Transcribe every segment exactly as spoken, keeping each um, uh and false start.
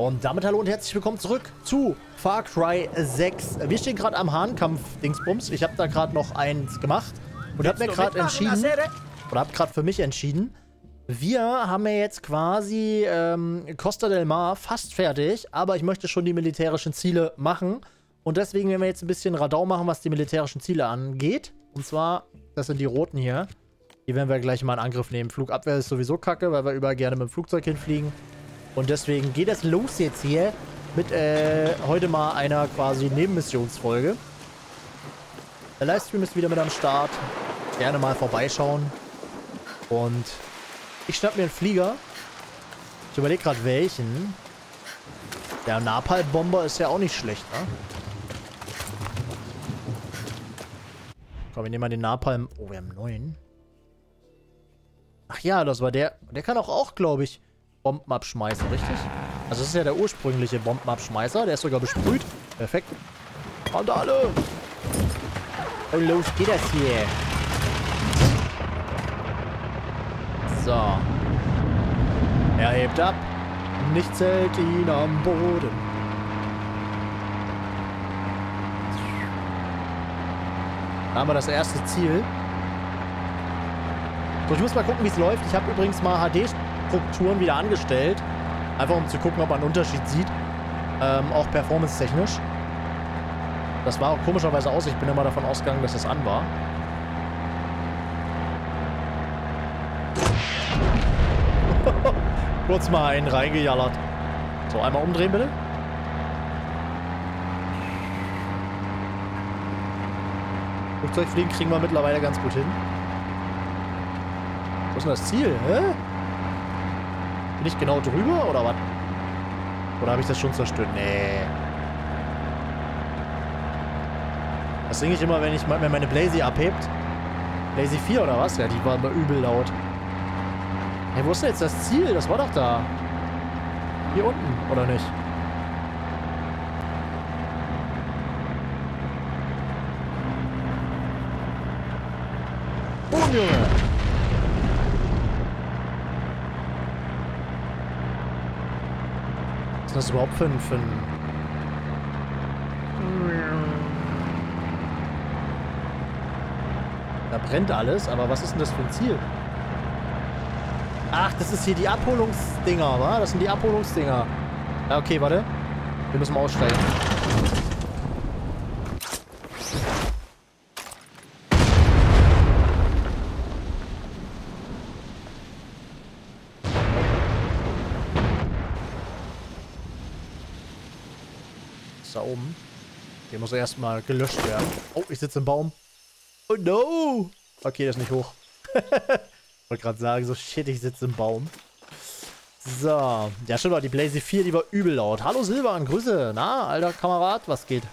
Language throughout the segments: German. Und damit hallo und herzlich willkommen zurück zu Far Cry sechs. Wir stehen gerade am Hahnkampf-Dingsbums. Ich habe da gerade noch eins gemacht und habe mir gerade entschieden, oder habe gerade für mich entschieden, wir haben ja jetzt quasi ähm, Costa del Mar fast fertig, aber ich möchte schon die militärischen Ziele machen. Und deswegen werden wir jetzt ein bisschen Radau machen, was die militärischen Ziele angeht. Und zwar, das sind die roten hier. Die werden wir gleich mal in Angriff nehmen. Flugabwehr ist sowieso kacke, weil wir überall gerne mit dem Flugzeug hinfliegen. Und deswegen geht das los jetzt hier mit äh, heute mal einer quasi Nebenmissionsfolge. Der Livestream ist wieder mit am Start. Gerne mal vorbeischauen. Und ich schnapp mir einen Flieger. Ich überlege gerade welchen. Der Napalm-Bomber ist ja auch nicht schlecht, ne? Komm, wir nehmen mal den Napalm. Oh, wir haben neun. Ach ja, das war der. Der kann auch, auch glaube ich, Bomben abschmeißen, richtig? Also das ist ja der ursprüngliche Bombenabschmeißer. Der ist sogar besprüht. Perfekt. Und alle! Und los geht das hier. So. Er hebt ab. Nichts hält ihn am Boden. Da haben wir das erste Ziel. So, ich muss mal gucken, wie es läuft. Ich habe übrigens mal H D-Strukturen wieder angestellt. Einfach um zu gucken, ob man einen Unterschied sieht. Ähm, auch performance-technisch. Das war auch komischerweise aus. Ich bin immer davon ausgegangen, dass das an war. Kurz mal einen reingejallert. So, einmal umdrehen, bitte. Flugzeugfliegen kriegen wir mittlerweile ganz gut hin. Wo ist denn das Ziel? Hä? Bin ich genau drüber, oder was? Oder habe ich das schon zerstört? Nee. Das singe ich immer, wenn ich wenn meine Blazy abhebt. Blazy vier, oder was? Ja, die war immer übel laut. Hey, wo ist denn jetzt das Ziel? Das war doch da. Hier unten, oder nicht? Boom, Junge! Was ist das überhaupt für ein... Für ein da brennt alles, aber was ist denn das für ein Ziel? Ach, das ist hier die Abholungsdinger, wa? Das sind die Abholungsdinger. Ja, okay, warte. Wir müssen mal aussteigen. Das ist da oben. Hier muss erstmal gelöscht werden. Oh, ich sitze im Baum. Oh no! Okay, das ist nicht hoch. Ich wollte gerade sagen, so shit, ich sitze im Baum. So. Ja, stimmt doch, die Blazy vier, die war übel laut. Hallo Silvan, Grüße. Na, alter Kamerad, was geht?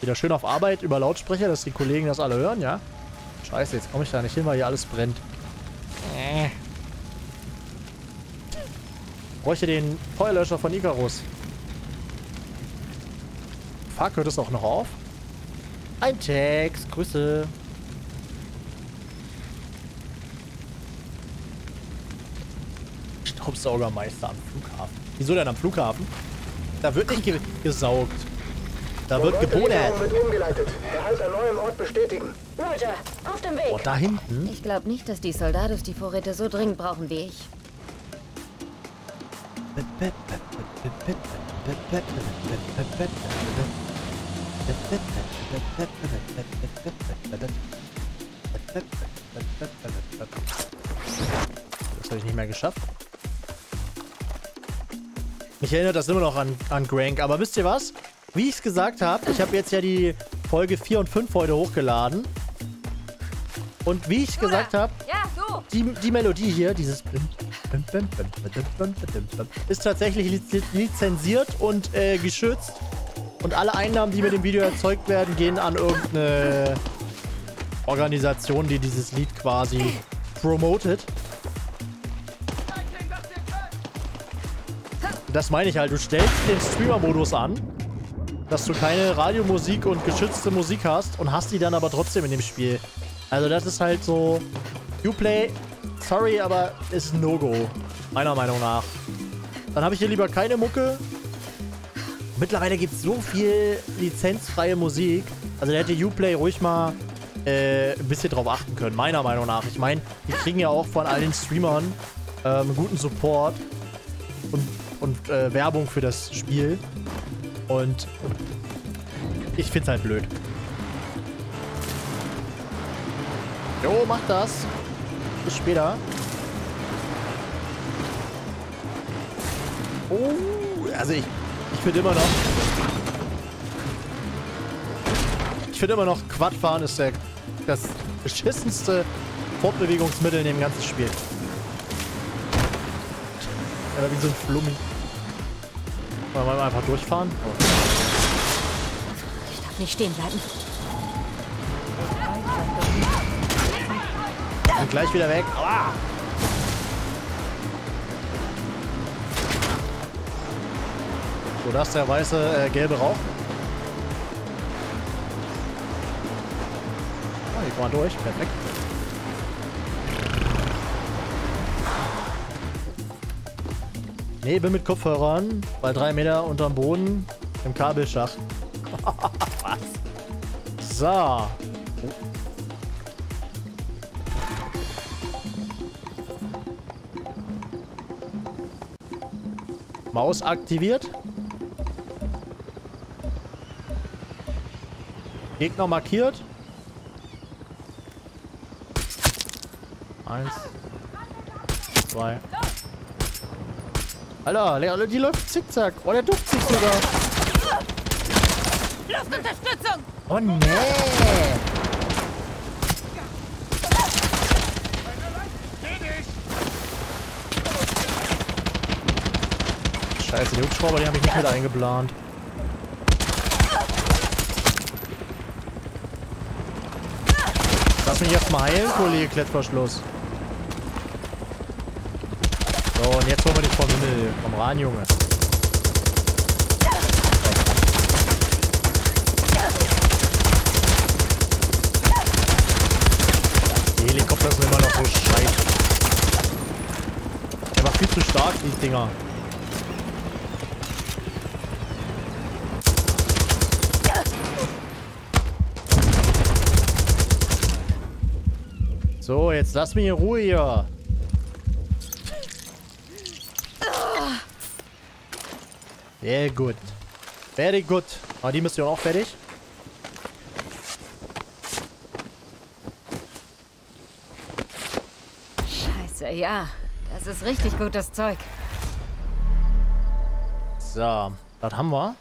Wieder schön auf Arbeit über Lautsprecher, dass die Kollegen das alle hören, ja? Scheiße, jetzt komme ich da nicht hin, weil hier alles brennt. Äh. Ich bräuchte den Feuerlöscher von Icarus. Fuck, hört es auch noch auf? Ein Text, Grüße. Staubsaugermeister am Flughafen. Wieso denn am Flughafen? Da wird nicht ge gesaugt. Da wird geboten. Roger, auf dem Weg. Oh, da hinten? Ich glaube nicht, dass die Soldados die Vorräte so dringend brauchen wie ich. Das habe ich nicht mehr geschafft. Mich erinnert das immer noch an, an Grank, aber wisst ihr was? Wie ich es gesagt habe, ich habe jetzt ja die Folge vier und fünf heute hochgeladen. Und wie ich es gesagt habe, ja, die, die Melodie hier, dieses ist tatsächlich lizenziert und äh, geschützt. Und alle Einnahmen, die mit dem Video erzeugt werden, gehen an irgendeine Organisation, die dieses Lied quasi promotet. Das meine ich halt, du stellst den Streamer-Modus an, dass du keine Radiomusik und geschützte Musik hast und hast die dann aber trotzdem in dem Spiel. Also das ist halt so, Uplay, sorry, aber ist ein No-Go, meiner Meinung nach. Dann habe ich hier lieber keine Mucke. Mittlerweile gibt es so viel lizenzfreie Musik. Also da hätte Uplay ruhig mal äh, ein bisschen drauf achten können, meiner Meinung nach. Ich meine, die kriegen ja auch von allen Streamern ähm, guten Support und, und äh, Werbung für das Spiel. Und ich find's halt blöd. Jo, mach das. Bis später. Oh, also ich, ich finde immer noch... Ich finde immer noch, Quadfahren ist der, das beschissenste Fortbewegungsmittel in dem ganzen Spiel. Aber wie so ein Flummi. Wollen wir einfach durchfahren? Oh. Ich darf nicht stehen bleiben. Und gleich wieder weg. Aua. So, das ist der weiße, äh, gelbe Rauch. Oh, hier kommen wir durch. Perfekt. Nee, bin mit Kopfhörern. Bei drei Meter unterm Boden. Im Kabelschacht. Was? So. Maus aktiviert. Gegner markiert. Eins. Zwei. Alter, die läuft zickzack. Oh, der duckt sich sogar. Luftunterstützung! Oh nee! Scheiße, die Hubschrauber, die habe ich nicht mit eingeplant. Lass mich erstmal heilen, Kollege Klettverschluss. So, und jetzt holen wir dich vom Himmel. Komm ran, Junge. Die Helikopter sind immer noch so scheiße. Der war viel zu stark, die Dinger. So, jetzt lass mich in Ruhe hier. Sehr gut. Very good. Aber die müsst ihr auch fertig. Scheiße, ja. Das ist richtig gutes Zeug. So, das haben wir.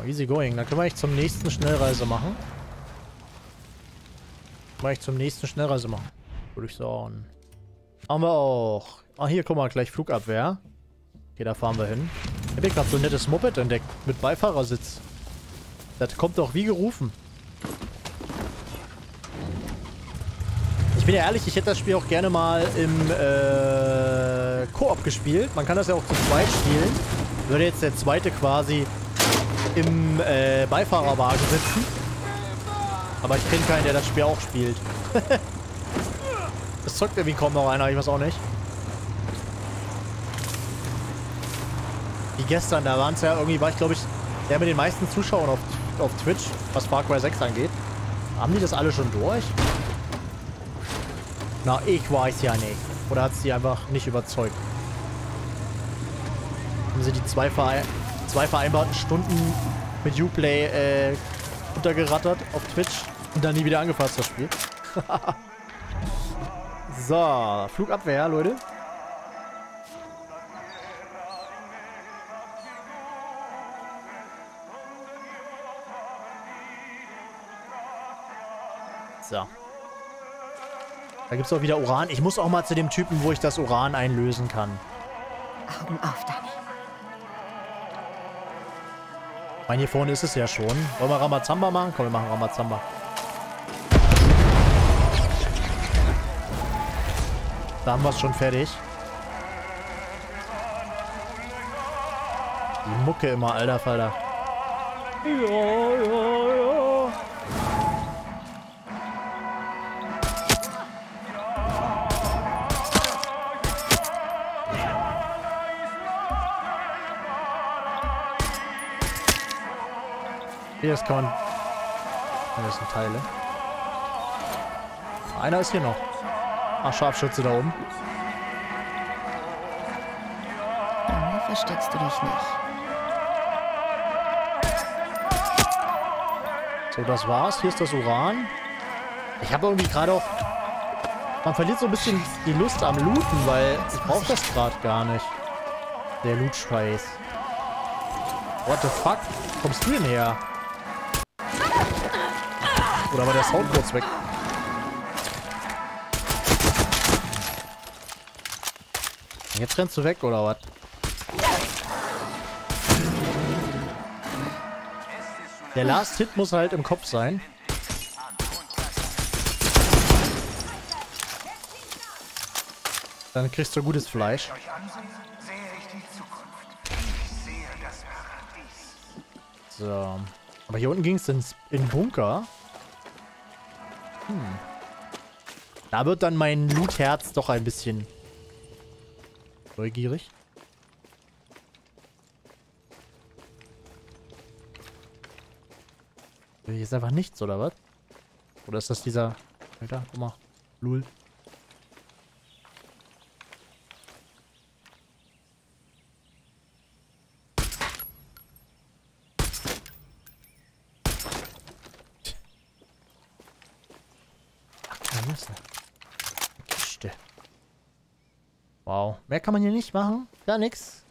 Oh, easy going. Dann können wir eigentlich zum nächsten Schnellreise machen. Mal ich zum nächsten Schnellreise machen. Würde ich sagen. Haben wir auch. Ah, hier, guck mal, gleich Flugabwehr. Okay, da fahren wir hin. Ich habe gerade so ein nettes Moped entdeckt. Mit Beifahrersitz. Das kommt doch wie gerufen. Ich bin ja ehrlich, ich hätte das Spiel auch gerne mal im äh, Koop gespielt. Man kann das ja auch zu zweit spielen. Würde jetzt der zweite quasi im äh, Beifahrerwagen sitzen. Aber ich kenne keinen, der das Spiel auch spielt. Es zockt irgendwie kaum noch einer, ich weiß auch nicht. Wie gestern, da waren es ja irgendwie, war ich glaube ich, der mit den meisten Zuschauern auf, auf Twitch, was Far Cry sechs angeht. Haben die das alle schon durch? Na, ich weiß ja nicht. Oder hat es die einfach nicht überzeugt? Haben sie die zwei, verei zwei vereinbarten Stunden mit Uplay äh, untergerattert auf Twitch und dann nie wieder angefasst, das Spiel. So, Flugabwehr, Leute. So. Da gibt es auch wieder Uran. Ich muss auch mal zu dem Typen, wo ich das Uran einlösen kann. Augen auf, Danny. Ich meine, hier vorne ist es ja schon. Wollen wir Ramazamba machen? Komm, wir machen Ramazamba. Da haben wir es schon fertig. Die Mucke immer, alter Falter. Ja, ja, ja. Hier ist Con. Das sind Teile. Einer ist hier noch. Ach, Scharfschütze da oben. Daher versteckst du dich nicht. So, das war's. Hier ist das Uran. Ich habe irgendwie gerade auch... Man verliert so ein bisschen die Lust am Looten, weil ich brauche das gerade gar nicht. Der Loot-Scheiß. What the fuck? Kommst du denn her? Oder war der Sound kurz weg? Jetzt rennst du weg, oder was? Der Last Hit muss halt im Kopf sein. Dann kriegst du gutes Fleisch. So. Aber hier unten ging es in den Bunker. Hm. Da wird dann mein Loot-Herz doch ein bisschen neugierig. Hier ist einfach nichts, oder was? Oder ist das dieser... Alter, guck mal. Lul. Wow. Mehr kann man hier nicht machen. Gar nix.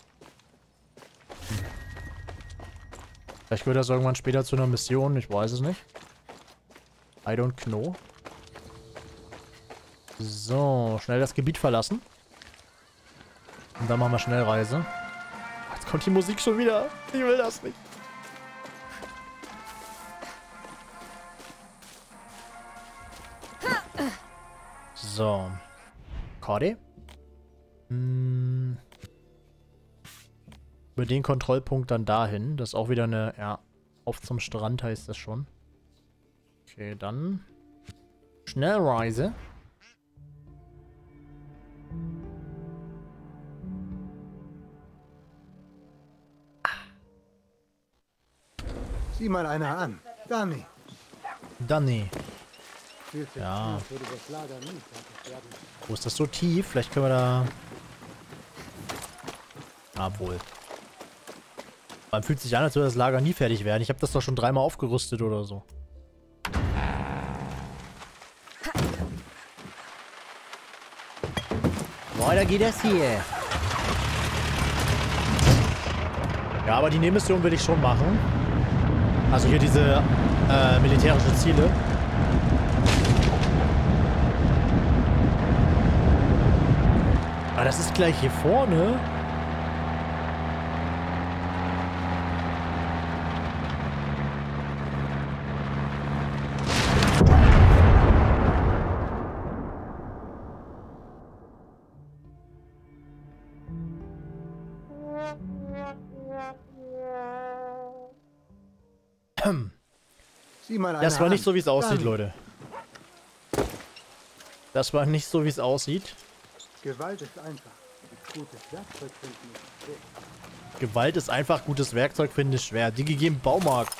Vielleicht wird das irgendwann später zu einer Mission. Ich weiß es nicht. I don't know. So. Schnell das Gebiet verlassen. Und dann machen wir Schnellreise. Jetzt kommt die Musik schon wieder. Ich will das nicht. So. Cody? Über den Kontrollpunkt dann dahin. Das ist auch wieder eine... Ja, auf zum Strand heißt das schon. Okay, dann... Schnellreise. Sieh mal einer an. Danny. Danny. Ja. Wo ist das so tief? Vielleicht können wir da... Obwohl. Man fühlt sich an, als würde das Lager nie fertig werden. Ich habe das doch schon dreimal aufgerüstet oder so. Weiter geht das hier. Ja, aber die Nebenmission will ich schon machen. Also hier diese äh, militärischen Ziele. Aber das ist gleich hier vorne. Das war nicht so, wie es aussieht, Leute. Das war nicht so, wie es aussieht. Gewalt ist einfach. Gutes Werkzeug finden ist schwer. Gewalt ist einfach. Gutes Werkzeug finden ist schwer. Die gegeben Baumarkt.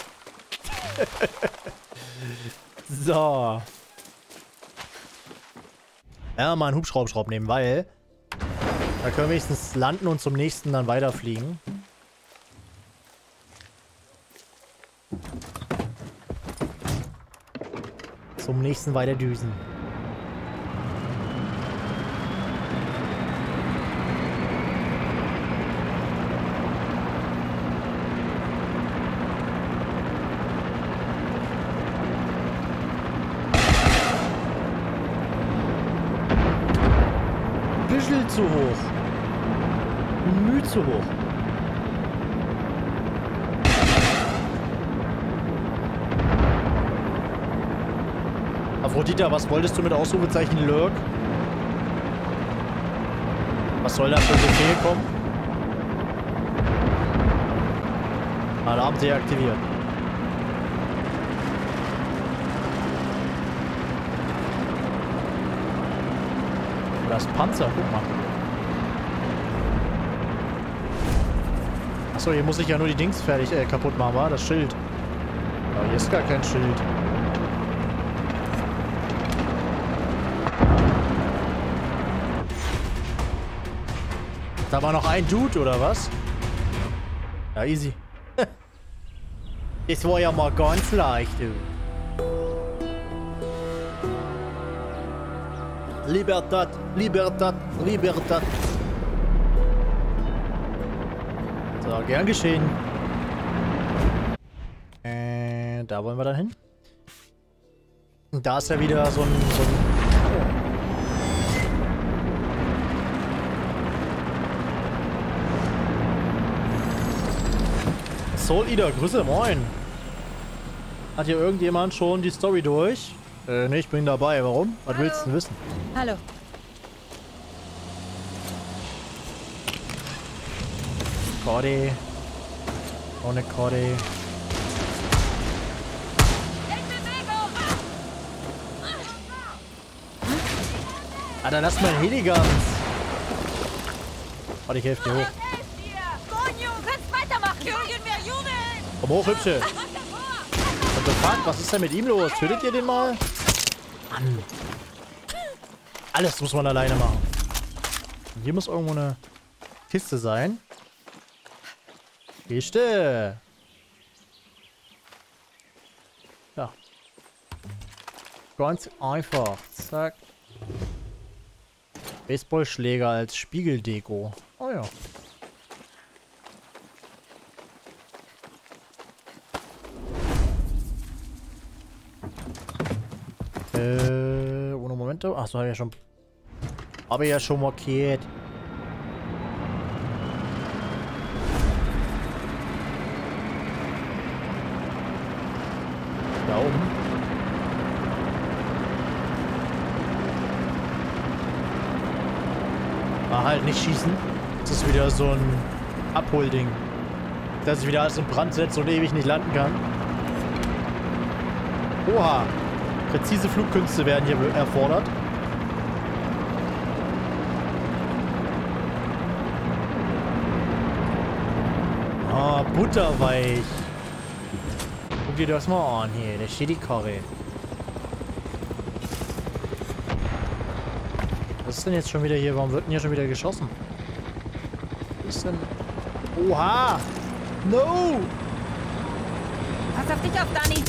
So. Ja, mal einen Hubschraubschraub nehmen, weil da können wir wenigstens landen und zum nächsten dann weiterfliegen. Zum nächsten weiter düsen. Bisschen zu hoch. Müh zu hoch. Dieter, was wolltest du mit Ausrufezeichen Lurk? Was soll da für Befehl kommen? Alarm deaktiviert. Das Panzer, guck mal. Achso, hier muss ich ja nur die Dings fertig äh, kaputt machen, war das Schild. Aber hier ist gar kein Schild. Da war noch ein Dude, oder was? Ja, easy. Das war ja mal ganz leicht, du. Libertad, Libertad, Libertad. So, gern geschehen. Äh, da wollen wir dann hin. Und da ist ja wieder so ein... So ein Soul Eater, Grüße, moin. Hat hier irgendjemand schon die Story durch? Äh, ne, ich bin dabei. Warum? Was Hallo. Willst du denn wissen? Hallo. Cody. Ohne Cody. Alter, lass mal Heligans. Warte, ich helf dir hoch. Komm hoch, Hübsche. What the fuck? Was ist denn mit ihm los? Tötet ihr den mal? Mann. Alles muss man alleine machen. Und hier muss irgendwo eine Kiste sein. Kiste. Ja. Ganz einfach. Zack. Baseballschläger als Spiegeldeko. Oh ja. Äh, ohne Momente. Achso, habe ich ja schon. Habe ich ja schon markiert. Da oben. Ah, halt, nicht schießen. Das ist wieder so ein Abholding. Dass ich wieder alles in Brand setze und ewig nicht landen kann. Oha! Präzise Flugkünste werden hier erfordert. Ah, butterweich. Guck dir das mal an hier, der Schädikarre. Was ist denn jetzt schon wieder hier? Warum wird denn hier schon wieder geschossen? Was ist denn... Oha! No! Pass auf dich auf, Danny!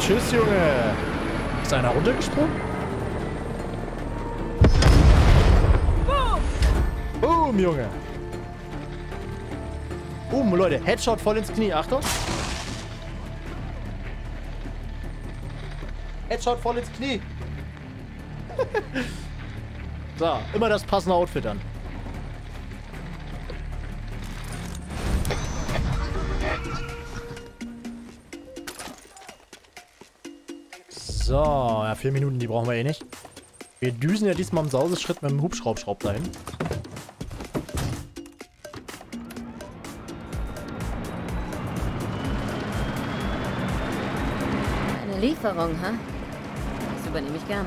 Tschüss, Junge! Ist einer runtergesprungen? Boom! Boom, Junge! Boom, Leute! Headshot voll ins Knie, Achtung! Headshot voll ins Knie! So, immer das passende Outfit an. So, ja, vier Minuten, die brauchen wir eh nicht. Wir düsen ja diesmal im Sauseschritt mit dem Hubschraubschraub dahin. Eine Lieferung, ha? Das übernehme ich gern.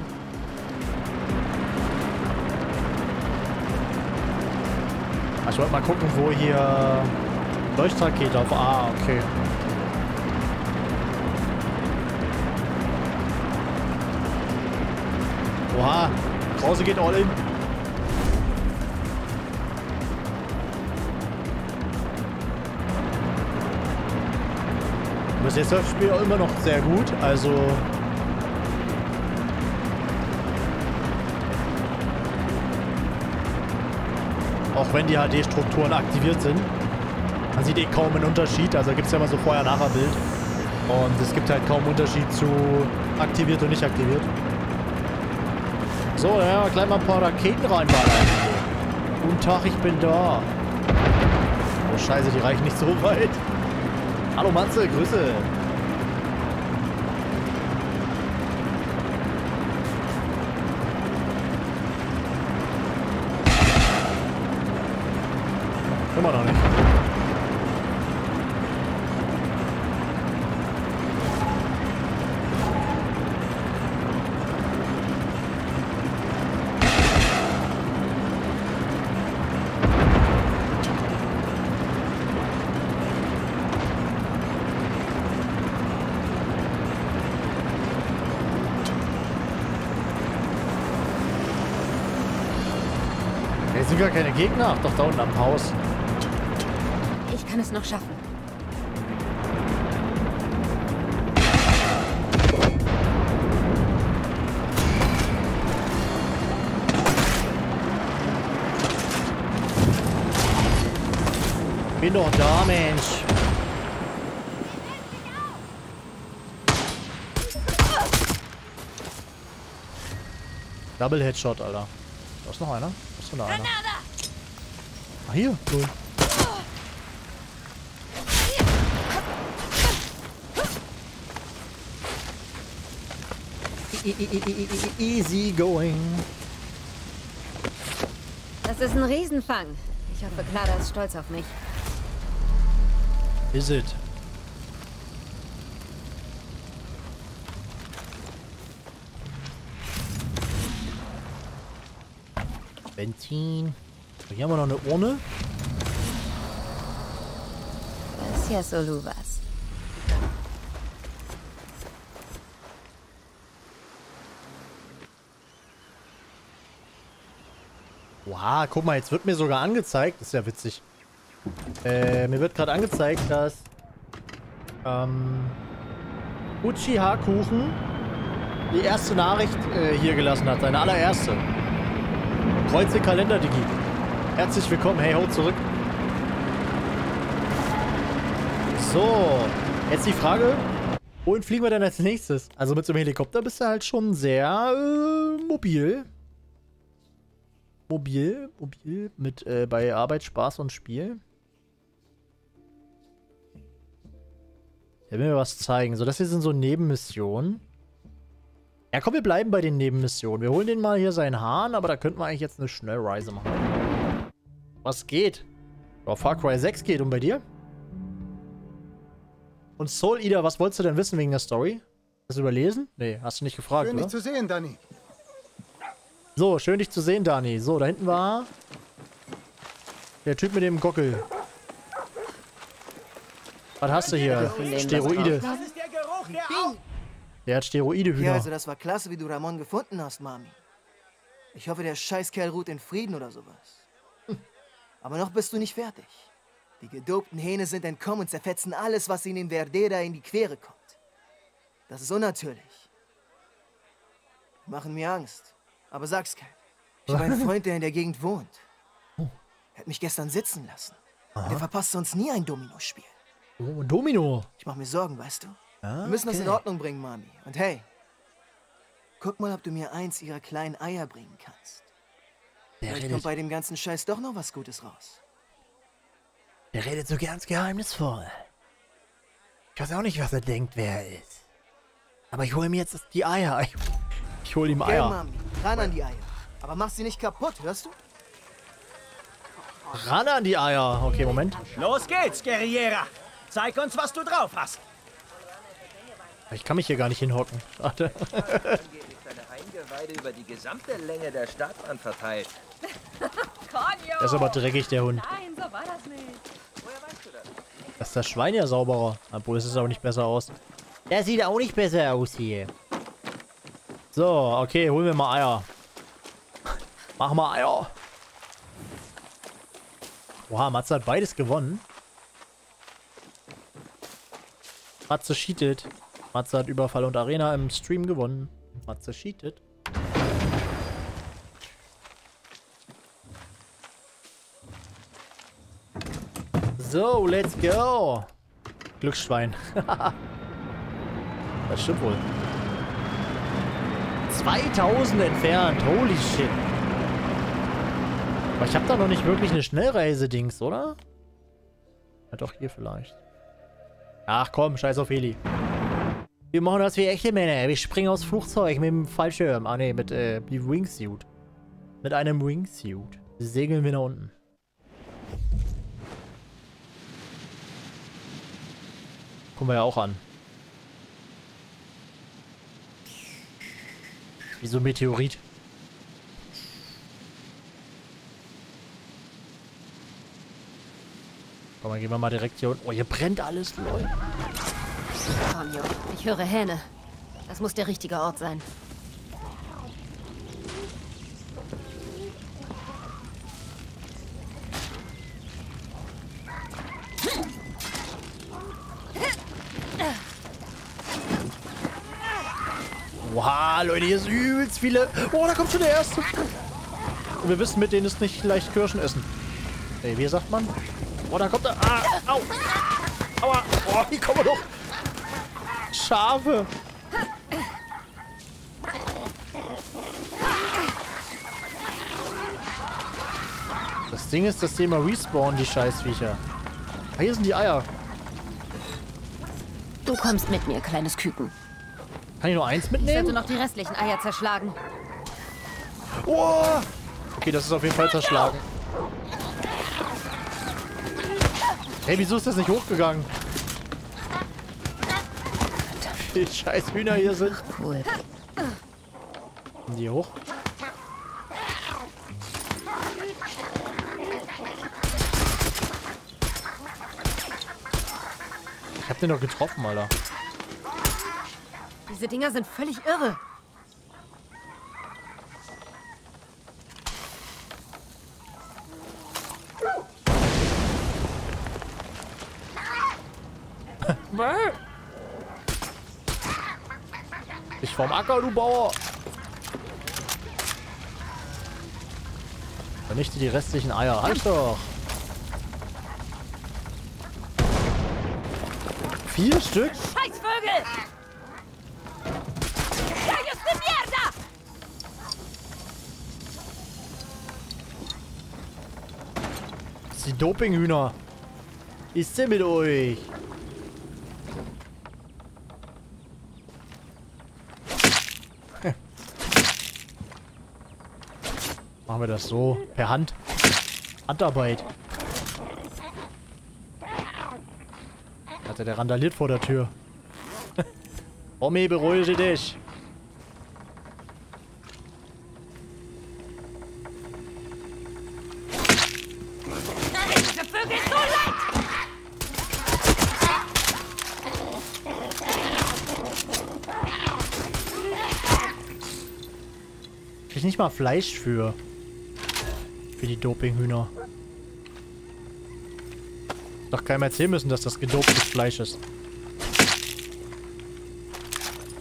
Ich wollte mal gucken, wo hier Leuchtrakete auf A, okay. Oha, Krause geht all in. Bis jetzt läuft das Spiel auch immer noch sehr gut, also... Auch wenn die H D-Strukturen aktiviert sind, man sieht eh kaum einen Unterschied, also gibt es ja immer so Vorher-Nachher-Bild. Und es gibt halt kaum einen Unterschied zu aktiviert und nicht aktiviert. So, ja, gleich mal ein paar Raketen reinballern. Guten Tag, ich bin da. Oh, scheiße, die reichen nicht so weit. Hallo, Matze, Grüße. Immer noch nicht. Hier sind gar keine Gegner. Doch, da unten am Haus. Ich kann es noch schaffen. Bin doch da, Mensch. Double Headshot, Alter. Da ist noch einer. Da ist noch einer. Ah, hier. So. Easy going. Das ist ein Riesenfang. Ich hoffe, Clara ist stolz auf mich. Is it? Bentin. Hier haben wir noch eine Urne. Gracias, Oluvas. Wow, guck mal, jetzt wird mir sogar angezeigt. Das ist ja witzig. Äh, mir wird gerade angezeigt, dass ähm, Uchiha-Kuchen die erste Nachricht äh, hier gelassen hat. Seine allererste. Kreuz den Kalender, Digi. Herzlich willkommen. Hey, ho, zurück. So. Jetzt die Frage, wohin fliegen wir denn als nächstes? Also mit so einem Helikopter bist du halt schon sehr äh, mobil. Mobil, mobil, mit äh, bei Arbeit, Spaß und Spiel. Der will mir was zeigen. So, das hier sind so Nebenmissionen. Ja, komm, wir bleiben bei den Nebenmissionen. Wir holen den mal hier seinen Hahn, aber da könnten wir eigentlich jetzt eine Schnellreise machen. Was geht? Ja, Far Cry sechs geht. Und bei dir? Und Soul Eater, was wolltest du denn wissen wegen der Story? Hast du überlesen? Nee, hast du nicht gefragt, oder? Schön, dich zu sehen, Danny. So, schön dich zu sehen, Dani. So, da hinten war der Typ mit dem Gockel. Was hast du hier? Steroide. Das ist der Geruch, der Au. Der hat Steroide-Hühner. Ja, also das war klasse, wie du Ramon gefunden hast, Mami. Ich hoffe, der Scheißkerl ruht in Frieden oder sowas. Hm. Aber noch bist du nicht fertig. Die gedopten Hähne sind entkommen und zerfetzen alles, was ihnen in Verdera in die Quere kommt. Das ist unnatürlich. Die machen mir Angst. Aber sag's keinem. Ich habe einen Freund, der in der Gegend wohnt. Er hat mich gestern sitzen lassen. Und der verpasst sonst nie ein Domino-Spiel. Oh, Domino. Ich mache mir Sorgen, weißt du. Ah, wir müssen okay. das in Ordnung bringen, Mami. Und hey, guck mal, ob du mir eins ihrer kleinen Eier bringen kannst. Der Vielleicht redet. kommt bei dem ganzen Scheiß doch noch was Gutes raus. Der redet so ganz geheimnisvoll. Ich weiß auch nicht, was er denkt, wer er ist. Aber ich hole mir jetzt die Eier. Ich, ich hole ihm okay, Eier. Mami. Ran an die Eier. Aber mach sie nicht kaputt, hörst du? Ran an die Eier. Okay, Moment. Los geht's, Guerriera. Zeig uns, was du drauf hast. Ich kann mich hier gar nicht hinhocken. Warte. Der ist aber dreckig, der Hund. Nein, so war das nicht. Woher weißt du das? Das ist das Schwein ja sauberer. Obwohl, es sieht auch nicht besser aus. Der sieht auch nicht besser aus hier. So, okay, holen wir mal Eier. Mach mal Eier. Oha, Matze hat beides gewonnen. Matze cheatet. Matze hat Überfall und Arena im Stream gewonnen. Matze cheatet. So, let's go. Glücksschwein. Das stimmt wohl. zweitausend entfernt. Holy shit. Aber ich habe da noch nicht wirklich eine Schnellreise-Dings, oder? Ja, doch, hier vielleicht. Ach komm, scheiß auf Heli. Wir machen das wie echte Männer. Wir springen aus Flugzeug mit dem Fallschirm. Ah ne, mit äh, die Wingsuit. Mit einem Wingsuit. Segeln wir nach unten. Gucken wir ja auch an. Wie so ein Meteorit. Komm, dann gehen wir mal direkt hier unten. Oh, hier brennt alles, Leute. Komm, Jo. Ich höre Hähne. Das muss der richtige Ort sein. Oha, Leute, hier sind übelst viele. Oh, da kommt schon der erste. Und wir wissen, mit denen ist nicht leicht Kirschen essen. Ey, wie sagt man? Oh, da kommt er. Ah, au. Aua. Oh, hier kommen wir doch. Schafe. Das Ding ist, dass die immer respawnen, die Scheißviecher. Ah, hier sind die Eier. Du kommst mit mir, kleines Küken. Kann ich nur eins mitnehmen? Ich sollte noch die restlichen Eier zerschlagen. Oh! Okay, das ist auf jeden Fall zerschlagen. Hey, wieso ist das nicht hochgegangen? Die scheiß Hühner hier sind. Cool. Sind die hoch? Ich hab den doch getroffen, Alter. Diese Dinger sind völlig irre. Ich vom Acker, du Bauer. Vernichte die restlichen Eier. Halt doch. Vier Stück? Scheißvögel! Das ist die Dopinghühner. Ist sie mit euch? Machen wir das so per Hand. Handarbeit. Hat er der randaliert vor der Tür. Omi, beruhige dich. Krieg ich nicht mal Fleisch für. Für die Dopinghühner. Doch keinem erzählen müssen, dass das gedoptes Fleisch ist.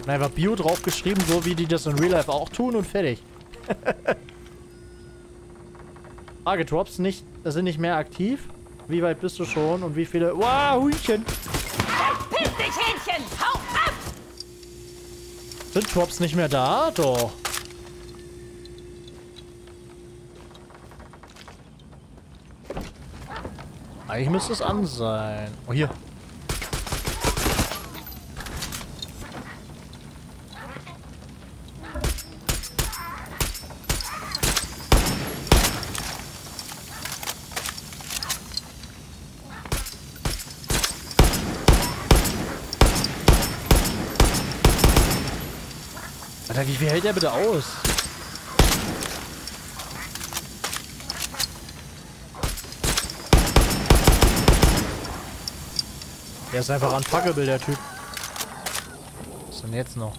Und einfach Bio draufgeschrieben, so wie die das in Real Life auch tun und fertig. Frage, Drops nicht, sind nicht mehr aktiv. Wie weit bist du schon und wie viele... Wow, Hühnchen! Piss dich, Hähnchen! Hau ab! Sind Drops nicht mehr da? Doch. Eigentlich müsste es an sein. Oh, hier. Alter, wie viel hält der bitte aus? Der ist einfach unfuckable, der Typ. Was ist denn jetzt noch?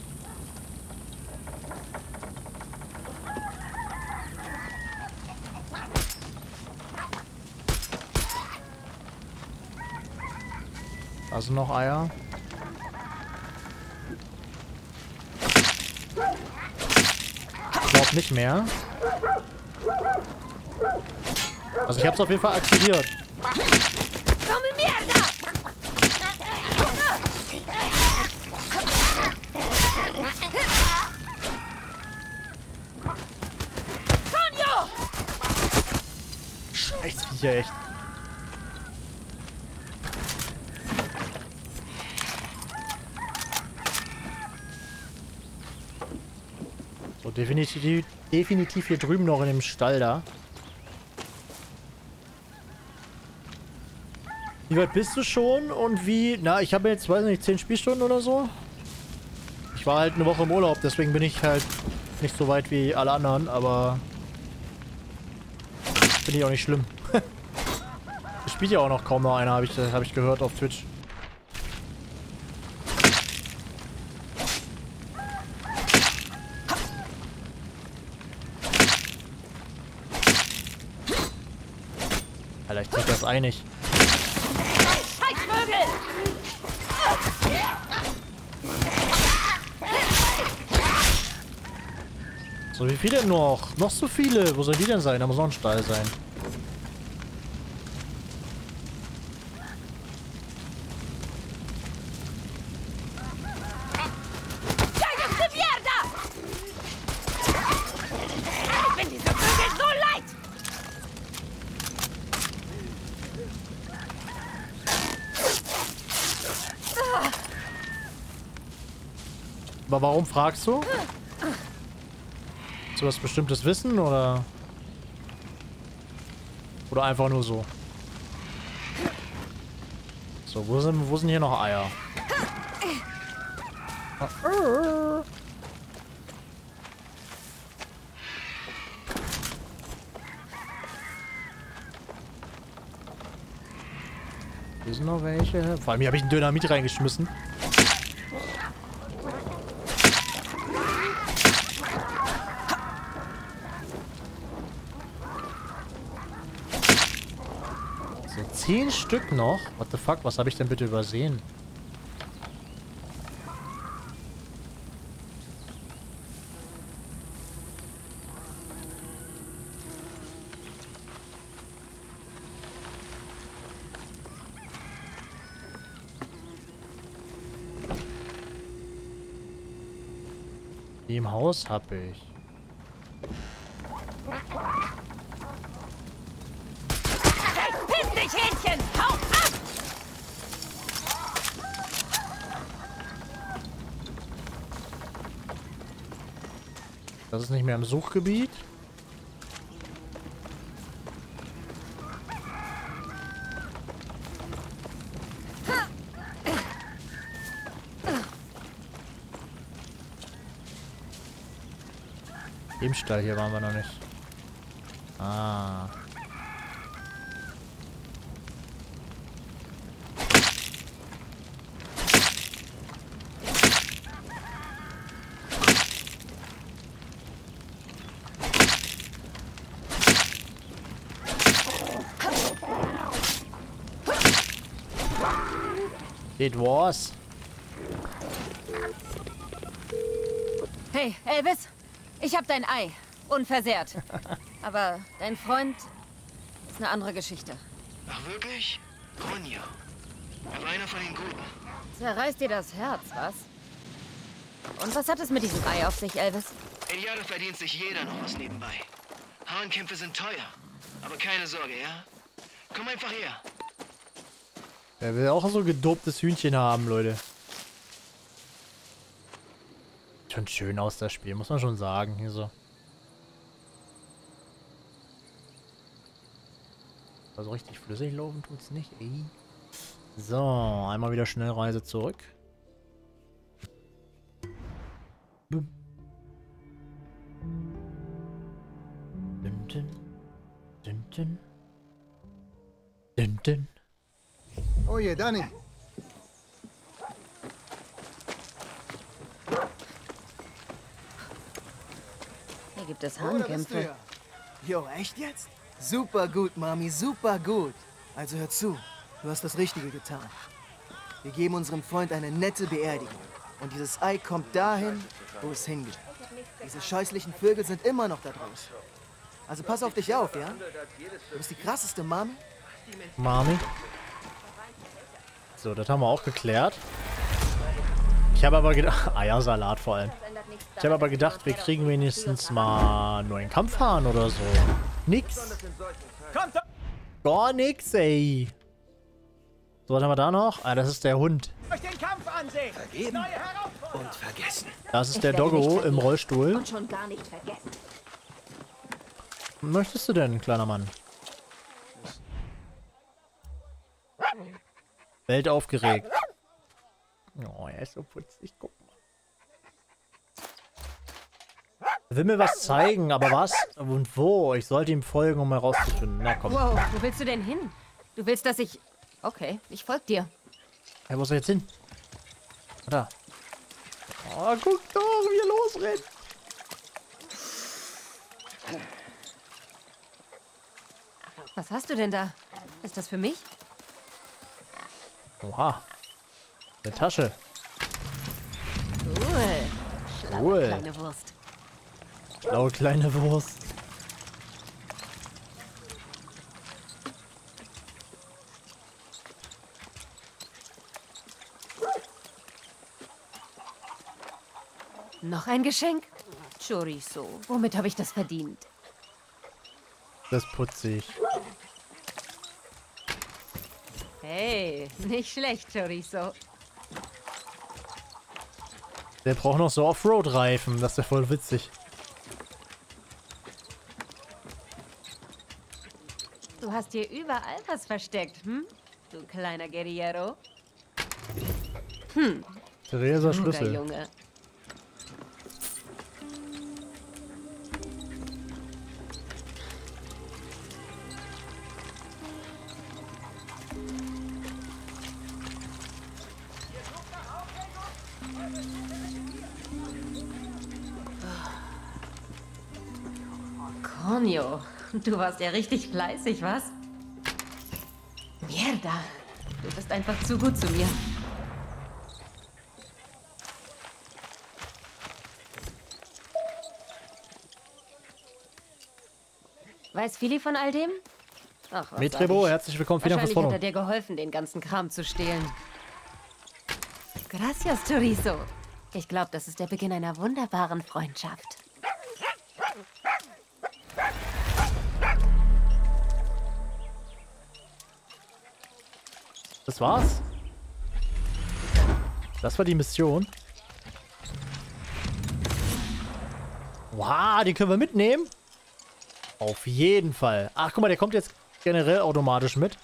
Also noch Eier. Ich glaube nicht mehr. Also ich hab's auf jeden Fall aktiviert. Ja, echt. So, definitiv, definitiv hier drüben noch in dem Stall da. Wie weit bist du schon und wie... Na, ich habe jetzt, weiß nicht, zehn Spielstunden oder so. Ich war halt eine Woche im Urlaub, deswegen bin ich halt nicht so weit wie alle anderen, aber... Finde ich auch nicht schlimm. Spielt ja auch noch kaum noch einer, habe ich, hab ich gehört auf Twitch. Alter, ich krieg das einig. So, wie viele noch? Noch so viele. Wo sollen die denn sein? Da muss noch ein Stall sein. Aber warum fragst du? Hast du was bestimmtes Wissen oder? Oder einfach nur so? So, wo sind, wo sind hier noch Eier? Ah. Hier sind noch welche. Vor allem hier habe ich einen Dynamit reingeschmissen. Zehn Stück noch? What the fuck? Was habe ich denn bitte übersehen? Die im Haus habe ich. Hähnchen, hau ab! Das ist nicht mehr im Suchgebiet. Im Stall hier waren wir noch nicht. Ah. It was. Hey, Elvis, ich hab dein Ei. Unversehrt. Aber dein Freund ist eine andere Geschichte. Ach wirklich? Ronja. Er war einer von den Guten. Zerreißt dir das Herz, was? Und was hat es mit diesem Ei auf sich, Elvis? In Yara verdient sich jeder noch was nebenbei. Hahnkämpfe sind teuer. Aber keine Sorge, ja? Komm einfach her. Er will auch so gedoptes Hühnchen haben, Leute. Schon schön aus, das Spiel, muss man schon sagen. Hier so. Also richtig flüssig laufen tut's nicht, ey. So, einmal wieder Schnellreise zurück. Bum. Dün, dün. Dün, dün. Dün, dün. Oje, Danny. Hier gibt es Hahnkämpfe. Oh, jo, echt jetzt? Super gut, Mami, super gut. Also hör zu, du hast das Richtige getan. Wir geben unserem Freund eine nette Beerdigung. Und dieses Ei kommt dahin, wo es hingeht. Diese scheußlichen Vögel sind immer noch da draußen. Also pass auf dich auf, ja? Du bist die krasseste, Mami. Mami? So, das haben wir auch geklärt. Ich habe aber gedacht... Eiersalat vor allem. Ich habe aber gedacht, wir kriegen wenigstens mal einen neuen Kampfhahn oder so. Nix. Gar nix, ey. So, was haben wir da noch? Ah, das ist der Hund. Vergeben und vergessen. Das ist der Doggo im Rollstuhl. Und schon gar nicht vergessen. Was möchtest du denn, kleiner Mann? Welt aufgeregt. Oh, er ist so putzig. Guck mal. Er will mir was zeigen, aber was und wo? Ich sollte ihm folgen, um herauszufinden. Na komm. Wow, wo willst du denn hin? Du willst, dass ich... Okay, ich folge dir. Hey, wo ist er jetzt hin? Da. Oh, guck doch, wie er losrennt. Was hast du denn da? Ist das für mich? Oha. Eine Tasche. Cool. Cool. Kleine Wurst. Blaue kleine Wurst. Noch ein Geschenk? Chorizo. Womit habe ich das verdient? Das putze ich. Hey, nicht schlecht, Chorizo. Der braucht noch so Offroad-Reifen. Das ist ja voll witzig. Du hast hier überall was versteckt, hm? Du kleiner Guerriero. Hm. Theresa Schlüssel. Guter Junge. Du warst ja richtig fleißig, was? Mierda, du bist einfach zu gut zu mir. Weiß Fili von all dem? Ach, was Metrebo, herzlich willkommen wieder auf das Forum. Wahrscheinlich hat er dir geholfen, den ganzen Kram zu stehlen. Gracias, Chorizo. Ich glaube, das ist der Beginn einer wunderbaren Freundschaft. Das war's. Das war die Mission. Wow, die können wir mitnehmen. Auf jeden Fall. Ach, guck mal, der kommt jetzt generell automatisch mit.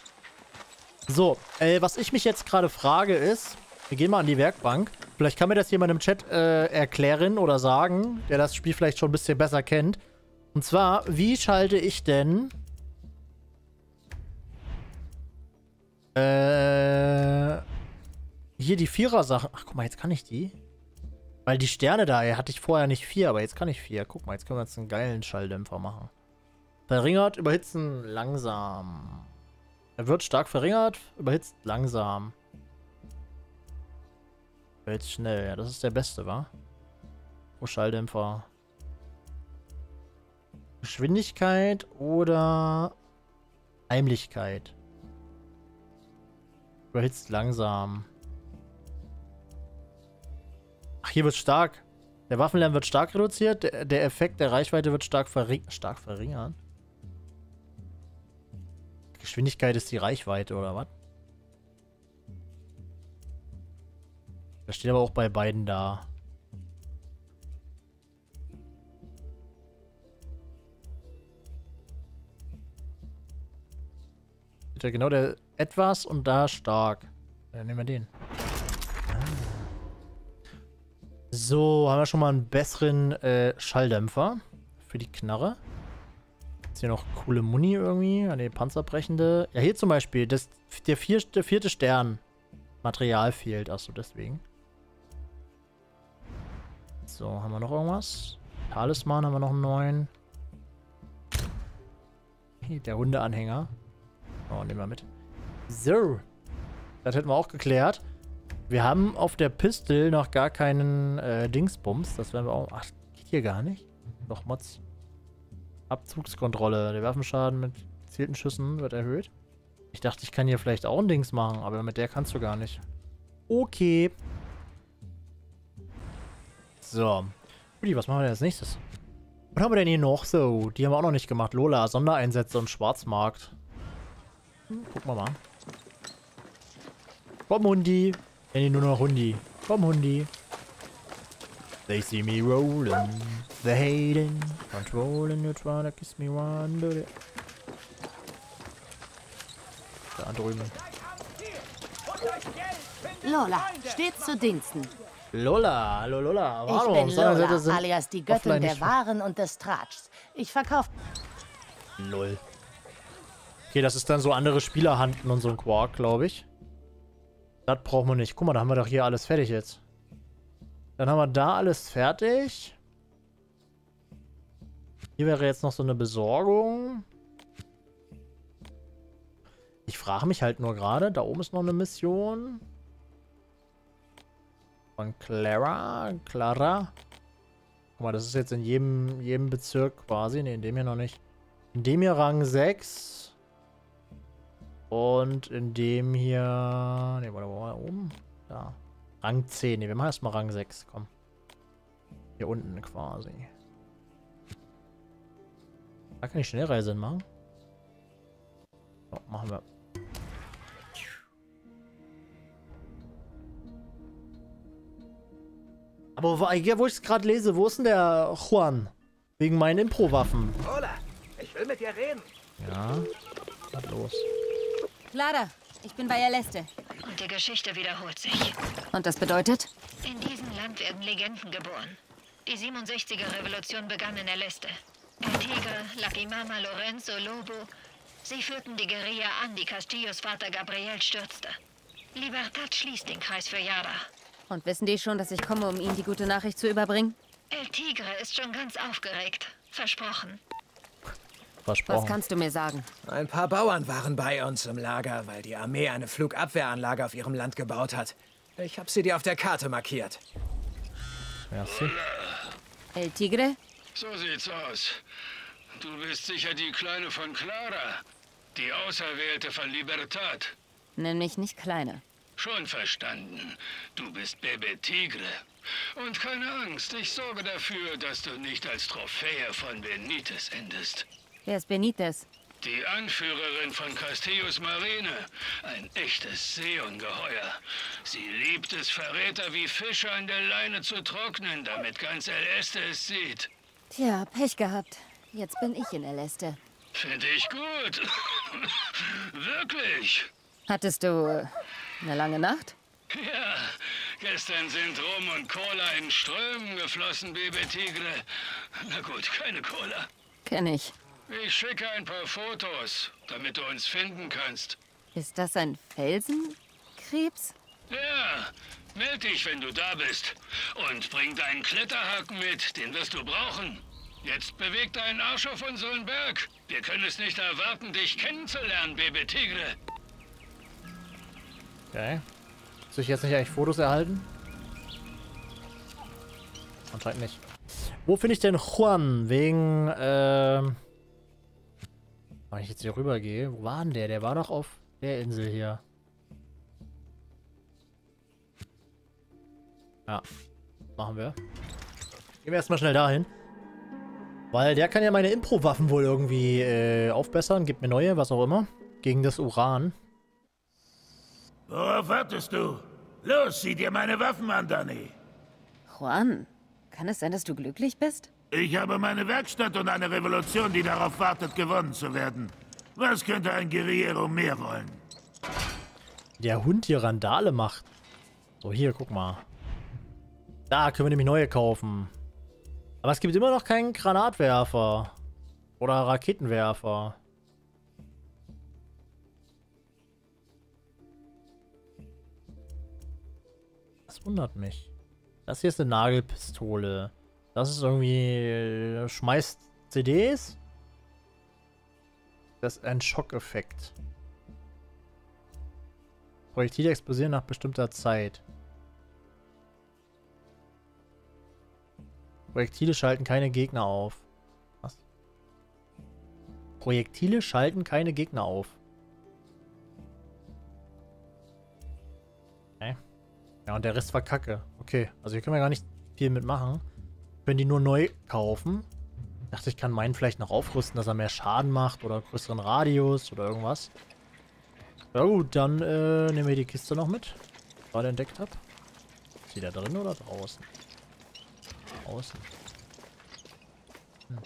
So, äh, was ich mich jetzt gerade frage ist, wir gehen mal an die Werkbank. Vielleicht kann mir das jemand im Chat äh, erklären oder sagen, der das Spiel vielleicht schon ein bisschen besser kennt. Und zwar, wie schalte ich denn... Äh, hier die Vierer-Sachen. Ach, guck mal, jetzt kann ich die. Weil die Sterne da, ja, hatte ich vorher nicht vier, aber jetzt kann ich vier. Guck mal, jetzt können wir jetzt einen geilen Schalldämpfer machen. Verringert, überhitzen, langsam. Er wird stark verringert, überhitzt, langsam. Jetzt schnell, ja, das ist der beste, wa? Oh, Schalldämpfer. Geschwindigkeit oder Heimlichkeit. Überhitzt langsam. Ach, hier wird stark. Der Waffenlärm wird stark reduziert. Der, der Effekt der Reichweite wird stark, verring stark verringert. Geschwindigkeit ist die Reichweite, oder was? Das steht aber auch bei beiden da. Bitte genau der... Etwas und da stark. Dann nehmen wir den. So, haben wir schon mal einen besseren äh, Schalldämpfer für die Knarre. Ist hier noch coole Muni irgendwie? An den Panzerbrechende. Ja, hier zum Beispiel. Das, der, vier, der vierte Stern. Material fehlt. Achso, deswegen. So, haben wir noch irgendwas? Talisman haben wir noch einen neuen. Der Hundeanhänger. Oh, nehmen wir mit. So, das hätten wir auch geklärt. Wir haben auf der Pistole noch gar keinen äh, Dingsbums. Das werden wir auch... Ach, geht hier gar nicht. Doch, Mods. Abzugskontrolle. Der Waffenschaden mit gezielten Schüssen wird erhöht. Ich dachte, ich kann hier vielleicht auch ein Dings machen, aber mit der kannst du gar nicht. Okay. So. Uli, was machen wir denn als nächstes? Was haben wir denn hier noch? So, die haben wir auch noch nicht gemacht. Lola, Sondereinsätze und Schwarzmarkt. Hm, gucken wir mal. Komm, Hundi. Nee, nur noch Hundi. Komm, Hundi. They see me rolling. They hating. Controlling, you try to kiss me one. Da drüben. Lola, steht zu Diensten. Lola, hallo Lola. Warum? Ich bin Lola, alias die Göttin der Waren und des Tratschs. Ich verkaufe... Lol. Okay, das ist dann so andere Spielerhanden und so ein Quark, glaube ich. Das brauchen wir nicht. Guck mal, da haben wir doch hier alles fertig jetzt. Dann haben wir da alles fertig. Hier wäre jetzt noch so eine Besorgung. Ich frage mich halt nur gerade. Da oben ist noch eine Mission. Von Clara. Clara. Guck mal, das ist jetzt in jedem, jedem Bezirk quasi. Ne, in dem hier noch nicht. In dem hier Rang sechs. Und in dem hier... Ne, warte mal, oben. Da. Rang zehn. Ne, wir machen erstmal Rang sechs. Komm. Hier unten quasi. Da kann ich Schnellreise machen. So, machen wir. Aber wo ich es gerade lese, wo ist denn der Juan? Wegen meinen Impro-Waffen. Lola, ich will mit dir reden. Ja, was los? Clara, ich bin bei El Este. Und die Geschichte wiederholt sich. Und das bedeutet? In diesem Land werden Legenden geboren. Die siebenundsechziger Revolution begann in El Este. El Tigre, Lucky Mama, Lorenzo, Lobo. Sie führten die Guerilla an, die Castillos Vater Gabriel stürzte. Libertad schließt den Kreis für Yara. Und wissen die schon, dass ich komme, um ihnen die gute Nachricht zu überbringen? El Tigre ist schon ganz aufgeregt. Versprochen. Versprochen. Was kannst du mir sagen? Ein paar Bauern waren bei uns im Lager, weil die Armee eine Flugabwehranlage auf ihrem Land gebaut hat. Ich habe sie dir auf der Karte markiert. Merci. El Tigre? So sieht's aus. Du bist sicher die Kleine von Clara. Die Auserwählte von Libertad. Nenn mich nicht Kleine. Schon verstanden. Du bist Bebe Tigre. Und keine Angst, ich sorge dafür, dass du nicht als Trophäe von Benitiz endest. Wer ist Benitiz? Die Anführerin von Castillos Marine. Ein echtes Seeungeheuer. Sie liebt es, Verräter wie Fische an der Leine zu trocknen, damit ganz El Este es sieht. Tja, Pech gehabt. Jetzt bin ich in El Este. Finde ich gut. Wirklich. Hattest du... eine lange Nacht? Ja, gestern sind Rum und Cola in Strömen geflossen, Baby Tigre. Na gut, keine Cola. Kenn ich. Ich schicke ein paar Fotos, damit du uns finden kannst. Ist das ein Felsenkrebs? Ja, meld dich, wenn du da bist. Und bring deinen Kletterhaken mit, den wirst du brauchen. Jetzt beweg deinen Arsch auf unseren Berg. Wir können es nicht erwarten, dich kennenzulernen, Baby Tigre. Okay. Soll ich jetzt nicht eigentlich Fotos erhalten? Anscheinend nicht. Wo finde ich denn Juan? Wegen, äh... wenn ich jetzt hier rübergehe. Wo war denn der? Der war doch auf der Insel hier. Ja. Machen wir. Gehen wir erstmal schnell dahin. Weil der kann ja meine Impro-Waffen wohl irgendwie äh, aufbessern. Gibt mir neue, was auch immer. Gegen das Uran. Worauf wartest du? Los, sieh dir meine Waffen an, Danny. Juan, kann es sein, dass du glücklich bist? Ich habe meine Werkstatt und eine Revolution, die darauf wartet, gewonnen zu werden. Was könnte ein Guerillero mehr wollen? Der Hund hier Randale macht. So, hier, guck mal. Da können wir nämlich neue kaufen. Aber es gibt immer noch keinen Granatwerfer. Oder Raketenwerfer. Das wundert mich. Das hier ist eine Nagelpistole. Das ist irgendwie... schmeißt C Ds. Das ist ein Schockeffekt. Projektile explodieren nach bestimmter Zeit. Projektile schalten keine Gegner auf. Was? Projektile schalten keine Gegner auf. Okay. Ja, und der Rest war Kacke. Okay, also hier können wir gar nicht viel mitmachen. Können die nur neu kaufen. Ich dachte, ich kann meinen vielleicht noch aufrüsten, dass er mehr Schaden macht oder größeren Radius oder irgendwas. Ja gut, dann äh, nehmen wir die Kiste noch mit, die ich gerade entdeckt habe. Ist die da drin oder draußen? Draußen. Hm.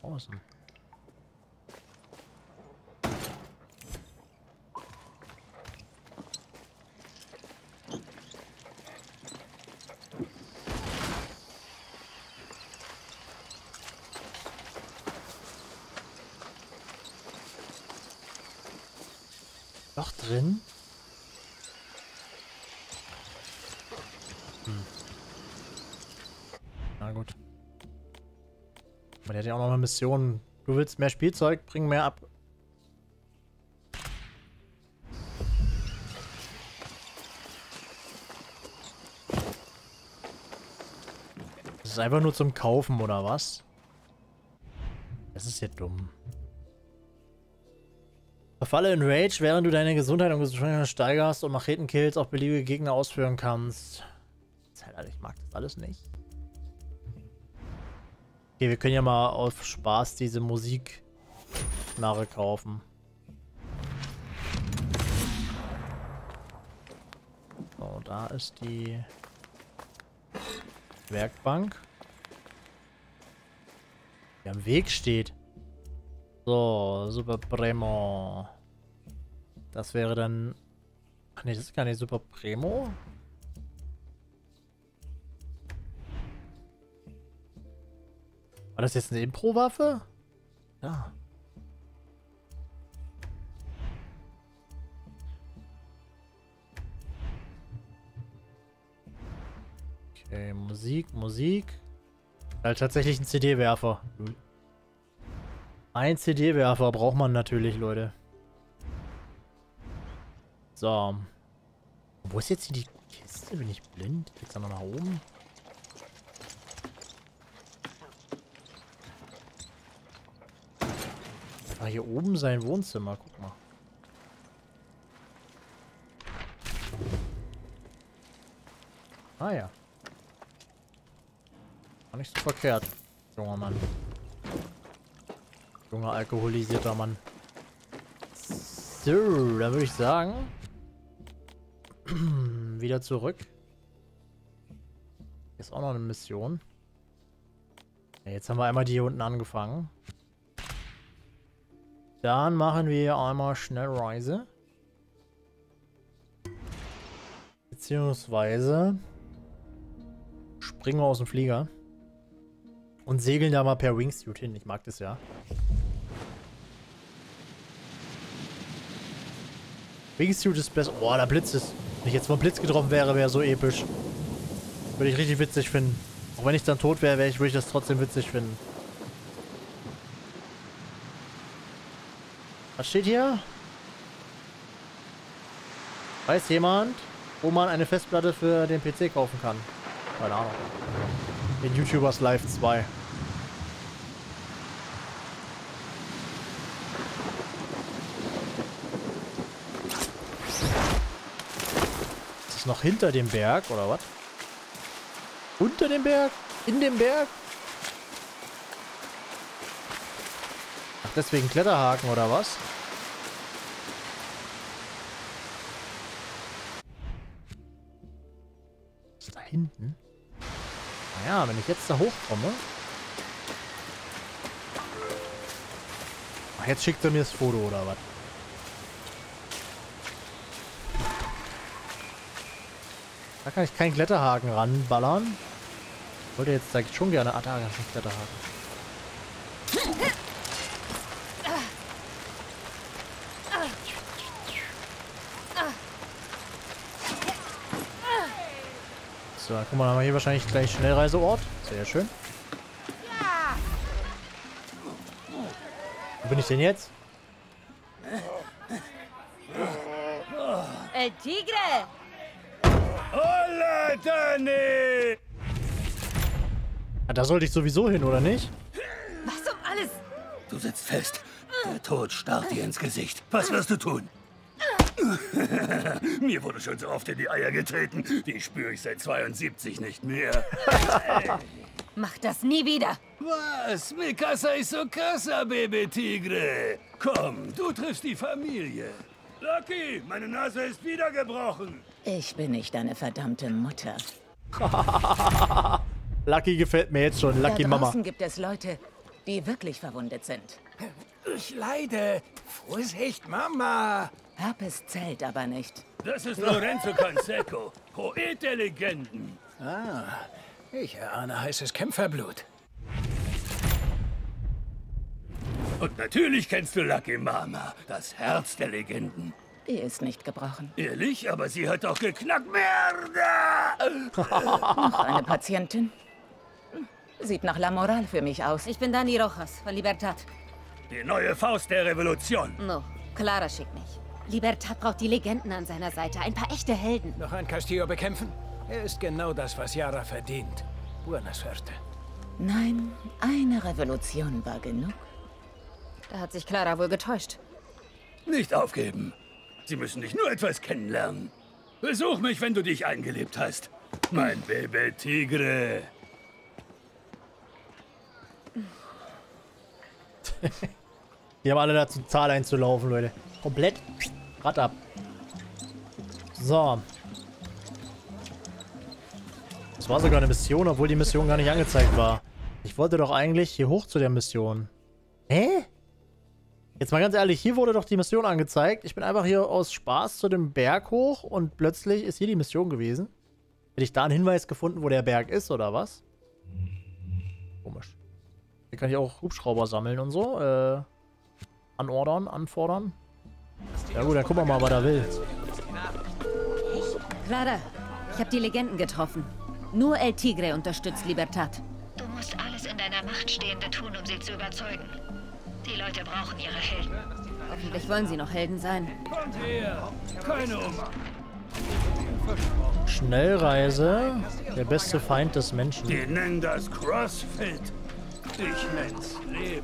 Draußen. Doch drin? Hm. Na gut. Aber der hat ja auch noch eine Mission. Du willst mehr Spielzeug, bring mehr ab. Das ist einfach nur zum Kaufen, oder was? Das ist ja dumm. Verfalle in Rage, während du deine Gesundheit und Gesundheit steigerst und Machetenkills auf beliebige Gegner ausführen kannst. Das ist halt, ich mag das alles nicht. Okay, wir können ja mal auf Spaß diese Musikknarre kaufen. So, da ist die Werkbank, die am Weg steht. So, Super Premo. Das wäre dann... Ach ne, das ist gar nicht Super Premo. War das jetzt eine Impro-Waffe? Ja. Okay, Musik, Musik. Ja, tatsächlich ein C D-Werfer. Ein C D-Werfer braucht man natürlich, Leute. So. Wo ist jetzt hier die Kiste? Bin ich blind? Geht's da noch nach oben? Ah, hier oben sein Wohnzimmer. Guck mal. Ah ja. War nicht so verkehrt, junger Mann. Junger alkoholisierter Mann. So, dann würde ich sagen, wieder zurück. Hier ist auch noch eine Mission. Ja, jetzt haben wir einmal die hier unten angefangen. Dann machen wir einmal Schnellreise. Beziehungsweise springen wir aus dem Flieger. Und segeln da mal per Wingsuit hin. Ich mag das ja. Wingsuit ist besser. Oh, da blitzt es. Wenn ich jetzt vom Blitz getroffen wäre, wäre so episch. Würde ich richtig witzig finden. Auch wenn ich dann tot wäre, würde ich das trotzdem witzig finden. Was steht hier? Weiß jemand, wo man eine Festplatte für den P C kaufen kann? Keine Ahnung. In YouTubers Live zwei. Ist es noch hinter dem Berg oder was? Unter dem Berg? In dem Berg? Ach, deswegen Kletterhaken oder was? Ist da hinten? Naja, wenn ich jetzt da hochkomme. Ach, jetzt schickt er mir das Foto oder was? Da kann ich keinen Kletterhaken ranballern. Ich wollte jetzt da schon gerne. Ah, da kann ich einen Kletterhaken. So, guck mal, haben wir hier wahrscheinlich gleich Schnellreiseort. Sehr schön. Wo bin ich denn jetzt? El Tigre! Hola, Danny! Da sollte ich sowieso hin, oder nicht? Was um alles? Du sitzt fest. Der Tod starrt dir ins Gesicht. Was wirst du tun? Mir wurde schon so oft in die Eier getreten. Die spüre ich seit zweiundsiebzig nicht mehr. Mach das nie wieder. Was? Mi casa y su casa, Baby Tigre. Komm, du triffst die Familie. Lucky, meine Nase ist wieder gebrochen. Ich bin nicht deine verdammte Mutter. Lucky gefällt mir jetzt schon. Lucky Mama. Da draußen gibt es Leute, die wirklich verwundet sind. Ich leide. Vorsicht, Mama. Herpes zählt aber nicht. Das ist Lorenzo Canseco, Poet der Legenden. Ah, ich erahne heißes Kämpferblut. Und natürlich kennst du Lucky Mama, das Herz der Legenden. Die ist nicht gebrochen. Ehrlich, aber sie hat doch geknackt. Merde! Noch eine Patientin. Sieht nach La Moral für mich aus. Ich bin Dani Rojas von Libertad. Die neue Faust der Revolution. No, Clara schickt mich. Libertad braucht die Legenden an seiner Seite, ein paar echte Helden. Noch ein Castillo bekämpfen? Er ist genau das, was Yara verdient. Buena suerte. Nein, eine Revolution war genug. Da hat sich Clara wohl getäuscht. Nicht aufgeben. Sie müssen nicht nur etwas kennenlernen. Besuch mich, wenn du dich eingelebt hast. Mein Baby Tigre. Die haben alle dazu, Zahl einzulaufen, Leute. Komplett Rad ab. So. Das war sogar eine Mission, obwohl die Mission gar nicht angezeigt war. Ich wollte doch eigentlich hier hoch zu der Mission. Hä? Jetzt mal ganz ehrlich, hier wurde doch die Mission angezeigt. Ich bin einfach hier aus Spaß zu dem Berg hoch und plötzlich ist hier die Mission gewesen. Hätte ich da einen Hinweis gefunden, wo der Berg ist, oder was? Komisch. Hier kann ich auch Hubschrauber sammeln und so. Äh, anordern, anfordern. Ja gut, dann gucken wir mal, was er will. Clara, ich habe die Legenden getroffen. Nur El Tigre unterstützt Libertad. Du musst alles in deiner Macht Stehende tun, um sie zu überzeugen. Die Leute brauchen ihre Helden. Hoffentlich wollen sie noch Helden sein. Kommt her! Keine Oma! Schnellreise, der beste Feind des Menschen. Die nennen das Crossfit. Ich nenn's Leben.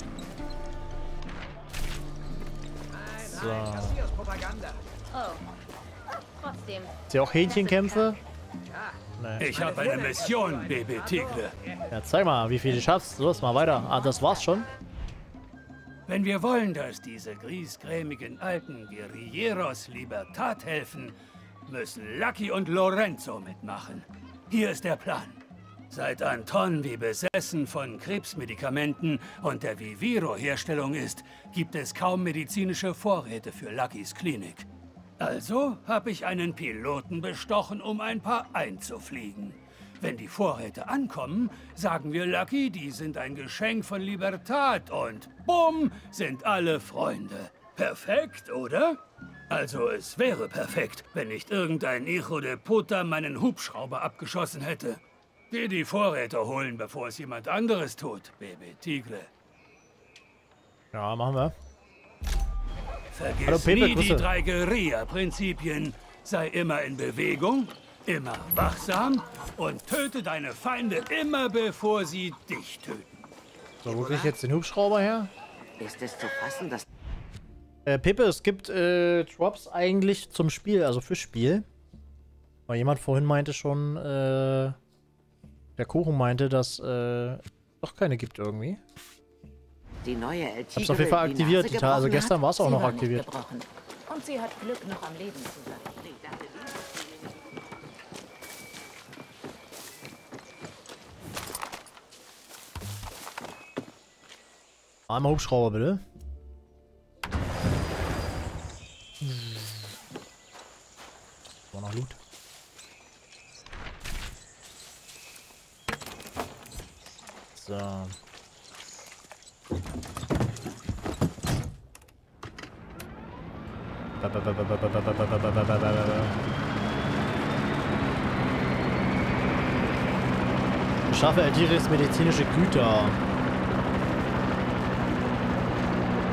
So. Ist ja auch Hähnchenkämpfe? Nee. Ich habe eine Mission, Baby Tigre. Ja, zeig mal, wie viel du schaffst. Los, mal weiter. Ah, das war's schon. Wenn wir wollen, dass diese griesgrämigen alten Guerilleros Libertad helfen, müssen Lucky und Lorenzo mitmachen. Hier ist der Plan. Seit Anton wie besessen von Krebsmedikamenten und der Viviro-Herstellung ist, gibt es kaum medizinische Vorräte für Luckys Klinik. Also habe ich einen Piloten bestochen, um ein paar einzufliegen. Wenn die Vorräte ankommen, sagen wir Lucky, die sind ein Geschenk von Libertad und bumm, sind alle Freunde. Perfekt, oder? Also es wäre perfekt, wenn nicht irgendein Hijo de Puta meinen Hubschrauber abgeschossen hätte. Geh die Vorräte holen, bevor es jemand anderes tut, Baby Tigre. Ja, machen wir. Vergiss Hallo, Pepe, nie Grüße. Die drei Guerilla-Prinzipien. Sei immer in Bewegung, immer wachsam und töte deine Feinde immer, bevor sie dich töten. So, wo krieg ich jetzt den Hubschrauber her? Ist es zu fassen, dass... Äh, Pepe, es gibt äh, Drops eigentlich zum Spiel, also für Spiel. Weil jemand vorhin meinte schon, äh... Der Kuchen meinte, dass äh, doch keine gibt irgendwie. Die neue El Tigre, hab's auf jeden Fall aktiviert, die also gestern war es auch noch aktiviert. Und sie hat Glück, noch am Leben zu sein. Einmal Hubschrauber bitte. War noch Loot. So. Schaffe El Tigres medizinische Güter.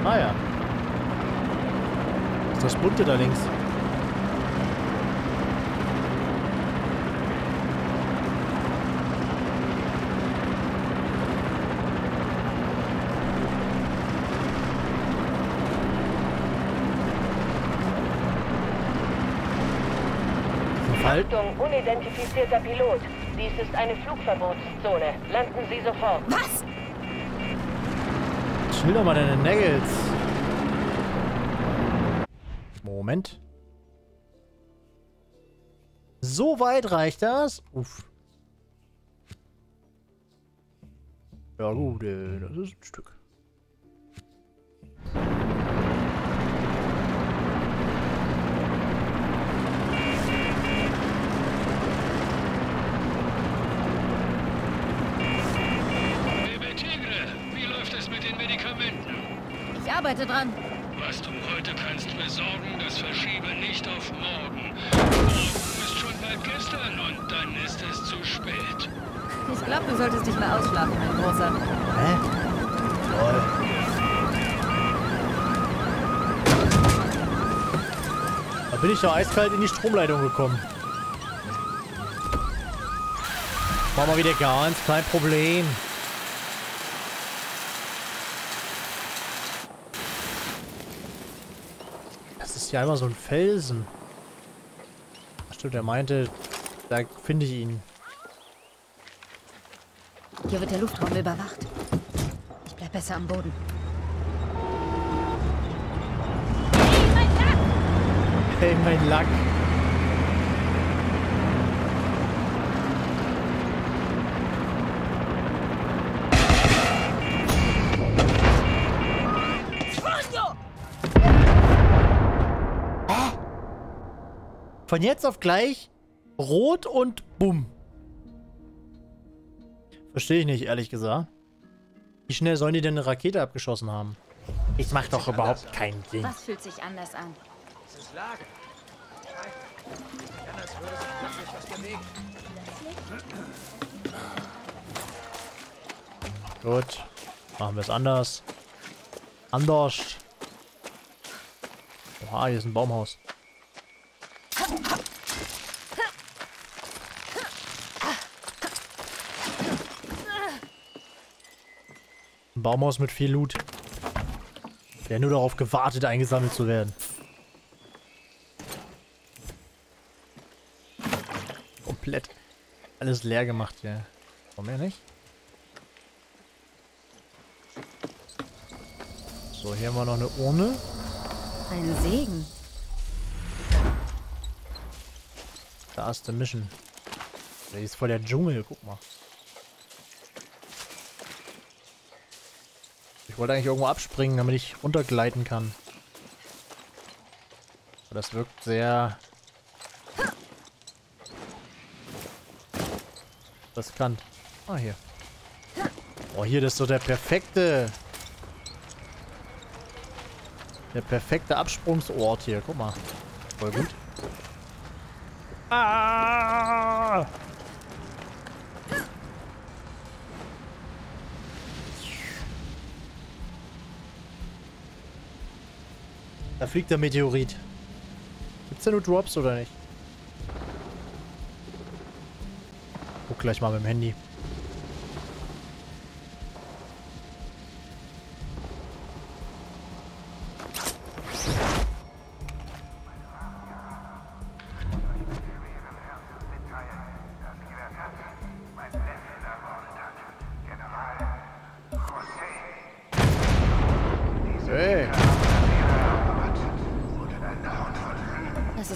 Ah ja. Das ist das Bunte da links. Achtung, unidentifizierter Pilot. Dies ist eine Flugverbotszone. Landen Sie sofort. Was? Chill doch mal deine Nägels. Moment. So weit reicht das? Uff. Ja gut, das ist ein Stück. Dran. Was du heute kannst besorgen, das verschiebe nicht auf morgen. Du bist schon bald gestern und dann ist es zu spät. Ich glaube, du solltest dich mal ausschlafen, mein Großer. Hä? Toll. Da bin ich ja eiskalt in die Stromleitung gekommen. Oh, haben wir wieder ganz kein Problem. Das ist ja einmal so ein Felsen. Ach stimmt, er meinte, da finde ich ihn. Hier wird der Luftraum überwacht. Ich bleib besser am Boden. Hey, mein Lack. Von jetzt auf gleich rot und bumm. Verstehe ich nicht, ehrlich gesagt. Wie schnell sollen die denn eine Rakete abgeschossen haben? Ich mach doch überhaupt keinen Sinn. Was fühlt sich anders an? Das ist Lager. Anders würde sich was bewegen. Gut. Machen wir es anders. Anders. Oha, hier ist ein Baumhaus. Ein Baumhaus mit viel Loot. Der nur darauf gewartet, eingesammelt zu werden. Komplett alles leer gemacht hier. Warum ja nicht? So, hier haben wir noch eine Urne. Ein Segen. Da ist eine Mission. Da ist voll der Dschungel, guck mal. Ich wollte eigentlich irgendwo abspringen, damit ich runtergleiten kann. Aber das wirkt sehr riskant. Ah, hier. Oh, hier, das ist so der perfekte... Der perfekte Absprungsort hier. Guck mal. Voll gut. Ah! Da fliegt der Meteorit. Gibt's da nur Drops oder nicht? Guck gleich mal mit dem Handy.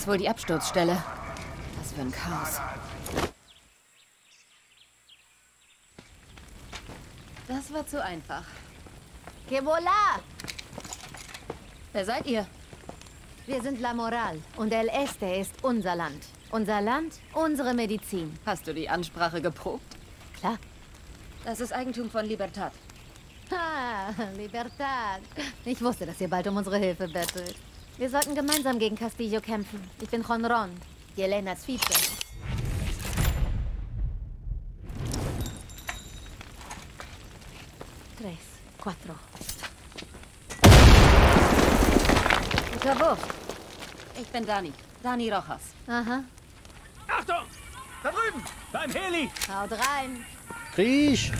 Wohl die Absturzstelle. Was für ein Chaos. Das war zu einfach. Kebola! Wer seid ihr? Wir sind La Moral und El Este ist unser Land. Unser Land, unsere Medizin. Hast du die Ansprache geprobt? Klar. Das ist Eigentum von Libertad. Ha, Libertad. Ich wusste, dass ihr bald um unsere Hilfe bettelt. Wir sollten gemeinsam gegen Castillo kämpfen. Ich bin Conron, Yelenas Vize. Tres, cuatro. Guter Wurf. Ich bin Dani. Dani Rojas. Aha. Achtung! Da drüben! Beim Heli! Haut rein! Riech!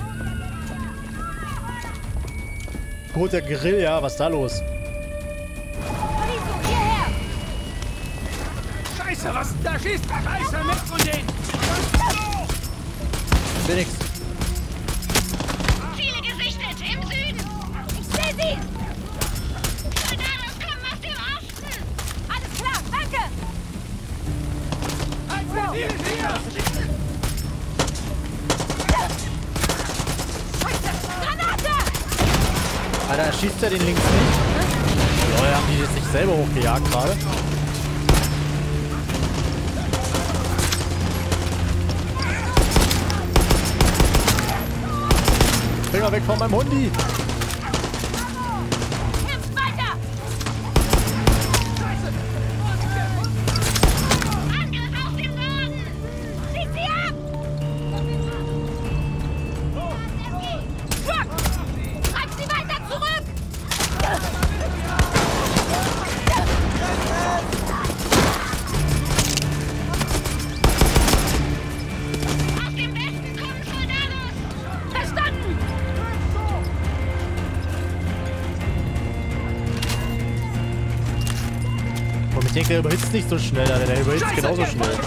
Guter Grill, ja. Was ist da los? Scheiße, was da schießt? Scheiße, mit von denen! Ich seh nix. Viele gesichtet im Süden! Ich seh sie! Soldaten kommen aus dem Osten! Alles klar, danke! Halt mit dir hier! Granate! Alter, schießt er den links nicht? Leute, haben die jetzt nicht selber hochgejagt gerade? Finger weg von meinem Hundi! Kämpft weiter! Angriff auf den Boden! Schießt sie ab! Treibt sie weiter zurück! Aus dem Westen kommen denke, der überhitzt nicht so schnell, Alter. Der überhitzt genauso schnell.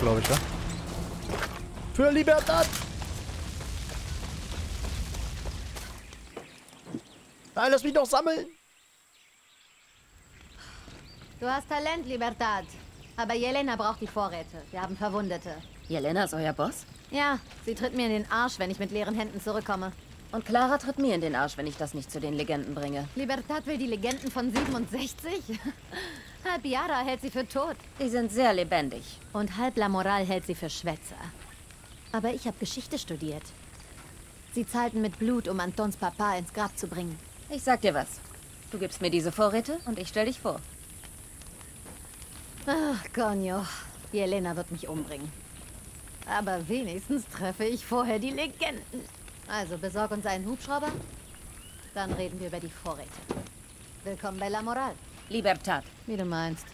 Glaube ich, ja. Für Libertad! Nein, lass mich doch sammeln! Du hast Talent, Libertad. Aber Yelena braucht die Vorräte. Wir haben Verwundete. Yelena ist euer Boss? Ja, sie tritt mir in den Arsch, wenn ich mit leeren Händen zurückkomme. Und Clara tritt mir in den Arsch, wenn ich das nicht zu den Legenden bringe. Libertad will die Legenden von siebenundsechzig? Halb Yara hält sie für tot. Die sind sehr lebendig. Und halb La Moral hält sie für Schwätzer. Aber ich habe Geschichte studiert. Sie zahlten mit Blut, um Antons Papa ins Grab zu bringen. Ich sag dir was. Du gibst mir diese Vorräte und ich stell dich vor. Ach, Coño. Yelena wird mich umbringen. Aber wenigstens treffe ich vorher die Legenden. Also, besorg uns einen Hubschrauber. Dann reden wir über die Vorräte. Willkommen bei La Moral. Libertad. Wie du meinst.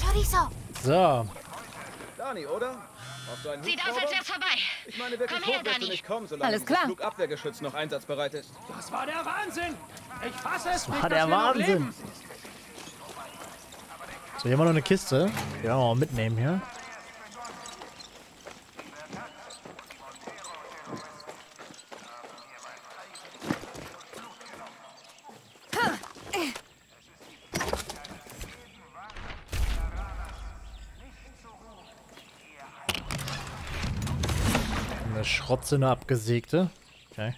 Chorizo. So. Dani, oder? Sieht aus, als wär's vorbei. Ich meine, wirklich komm her, Dani. Nicht kommen, solange alles klar. Flugabwehrgeschütz noch einsatzbereit ist. Das war der Wahnsinn. Ich fasse es. Das war der Wahnsinn. So, hier haben wir noch eine Kiste. Die werden wir auch mitnehmen hier. Schrotzene abgesägte. Okay.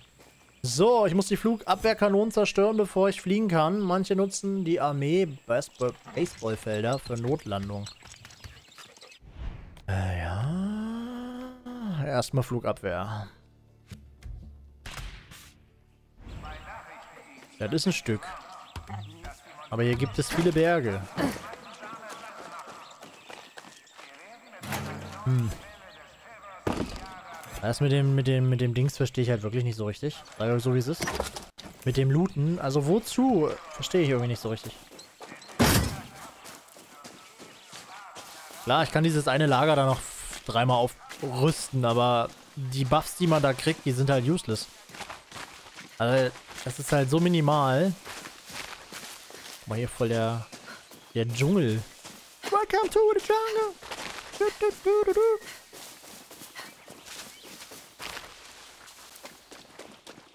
So, ich muss die Flugabwehrkanonen zerstören, bevor ich fliegen kann. Manche nutzen die Armee Baseballfelder für Notlandung. Äh, ja. Erstmal Flugabwehr. Das ist ein Stück. Aber hier gibt es viele Berge. Hm. Das mit dem, mit dem, mit dem Dings verstehe ich halt wirklich nicht so richtig. So wie es ist. Mit dem Looten. Also wozu? Verstehe ich irgendwie nicht so richtig. Klar, ich kann dieses eine Lager da noch dreimal aufrüsten, aber die Buffs, die man da kriegt, die sind halt useless. Also, das ist halt so minimal. Guck mal, hier voll der, der Dschungel. Welcome to the jungle. Du, du, du, du, du.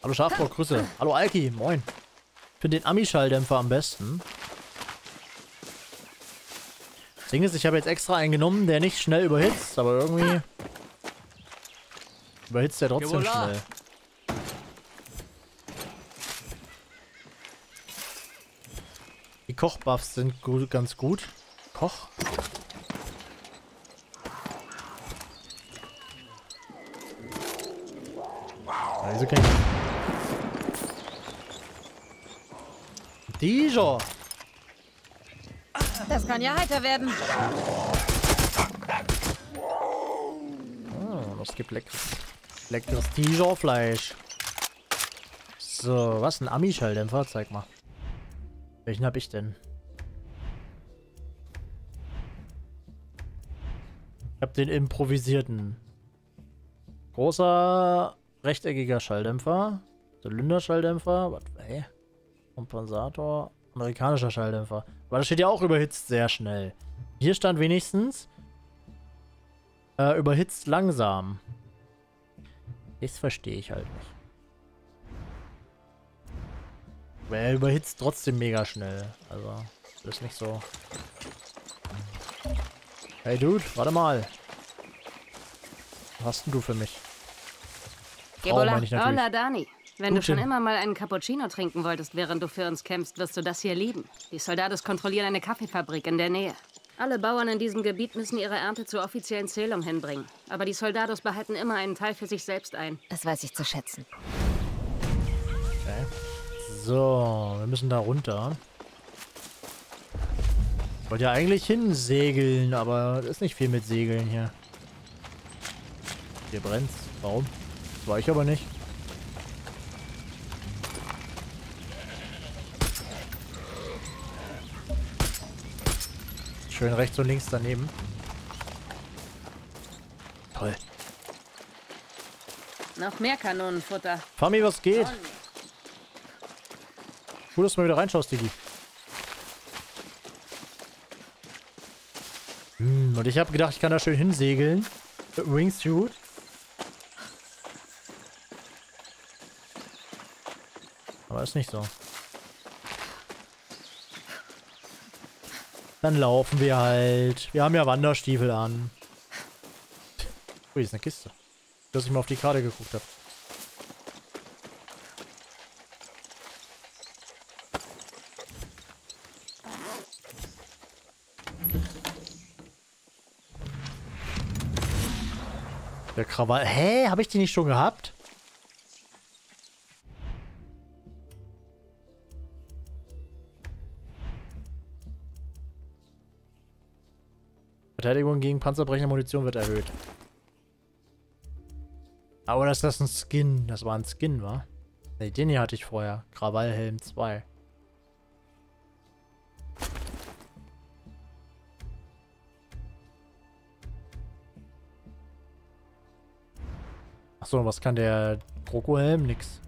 Hallo Schafbock, Grüße. Hallo Alki, moin. Ich finde den Ami-Schalldämpfer am besten. Das Ding ist, ich habe jetzt extra einen genommen, der nicht schnell überhitzt, aber irgendwie überhitzt der trotzdem schnell. Die Kochbuffs sind gut, ganz gut. Koch. Also kann ich Dijo! Das kann ja heiter werden. Oh, das gibt leckeres, leckeres Dijon-Fleisch. So, was? Ein Ami-Schalldämpfer? Zeig mal. Welchen hab ich denn? Ich hab den improvisierten. Großer, rechteckiger Schalldämpfer. Zylinder-Schalldämpfer. Was? Hey. Kompensator, amerikanischer Schalldämpfer. Aber das steht ja auch überhitzt sehr schnell. Hier stand wenigstens äh, überhitzt langsam. Das verstehe ich halt nicht. Aber er überhitzt trotzdem mega schnell. Also, das ist nicht so. Hey Dude, warte mal. Was hast denn du für mich? Hola, oh, Dani. Wenn Gute. du schon immer mal einen Cappuccino trinken wolltest, während du für uns kämpfst, wirst du das hier lieben. Die Soldados kontrollieren eine Kaffeefabrik in der Nähe. Alle Bauern in diesem Gebiet müssen ihre Ernte zur offiziellen Zählung hinbringen. Aber die Soldados behalten immer einen Teil für sich selbst ein. Das weiß ich zu schätzen. Okay. So, wir müssen da runter. Ich wollte ja eigentlich hinsegeln, aber ist nicht viel mit Segeln hier. Hier brennt's. Warum? Das war ich aber nicht. Schön rechts und links daneben. Toll. Noch mehr Kanonenfutter. Fami, was geht? Toll. Gut, dass du mal wieder reinschaust, Digi. Und ich habe gedacht, ich kann da schön hinsegeln. Wingsuit. Aber ist nicht so. Dann laufen wir halt. Wir haben ja Wanderstiefel an. Ui, ist eine Kiste. Dass ich mal auf die Karte geguckt habe. Der Krawall. Hä? Habe ich die nicht schon gehabt? Verteidigung gegen panzerbrechende Munition wird erhöht. Aber das ist ein Skin. Das war ein Skin, wa? Ne, den hier hatte ich vorher. Krawallhelm zwei. So, was kann der Krokohelm? Nix.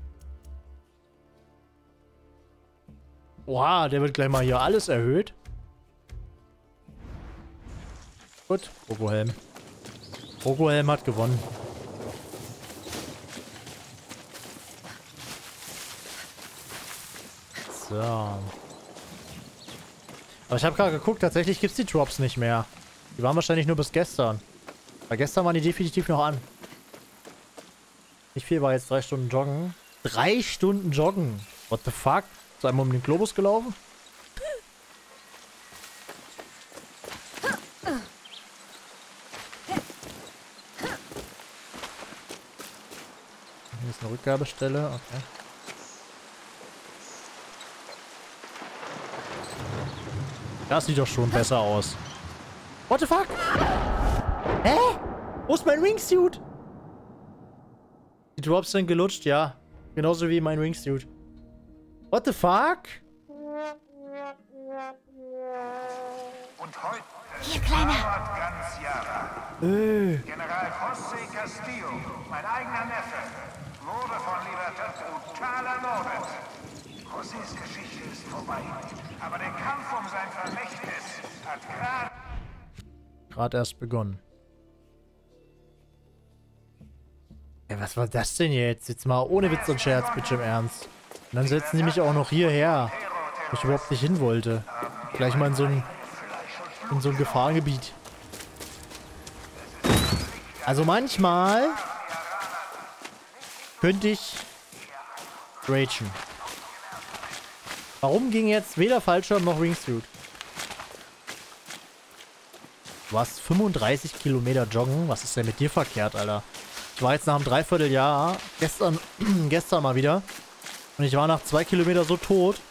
Oha, der wird gleich mal hier alles erhöht. Gut, Krokohelm. Krokohelm hat gewonnen. So. Aber ich habe gerade geguckt, tatsächlich gibt es die Drops nicht mehr. Die waren wahrscheinlich nur bis gestern. Weil gestern waren die definitiv noch an. Nicht viel, war jetzt drei Stunden joggen. Drei Stunden joggen? What the fuck? Ist einmal um den Globus gelaufen? Hier ist eine Rückgabestelle, okay. Das sieht doch schon besser aus. What the fuck? Hä? Wo ist mein Wingsuit? Die Drops sind gelutscht, ja. Genauso wie mein Wingsuit. What the fuck? Und heute hier, Kleiner. Ganz Yara. Äh. General José Castillo, mein eigener Neffe, wurde von Libertad brutal ermordet. Josés Geschichte ist vorbei, aber der Kampf um sein Vermächtnis hat gerade... gerade erst begonnen. Ey, was war das denn jetzt? Jetzt mal ohne Witz und Scherz, bitte im Ernst. Und dann setzen sie mich auch noch hierher, wo ich überhaupt nicht hin wollte. Gleich mal in so ein, in so ein Gefahrengebiet. Also manchmal könnte ich ragen. Warum ging jetzt weder Fallschirm noch Wingsuit? Du warst fünfunddreißig Kilometer joggen? Was ist denn mit dir verkehrt, Alter? Ich war jetzt nach einem Dreivierteljahr gestern, gestern mal wieder und ich war nach zwei Kilometer so tot.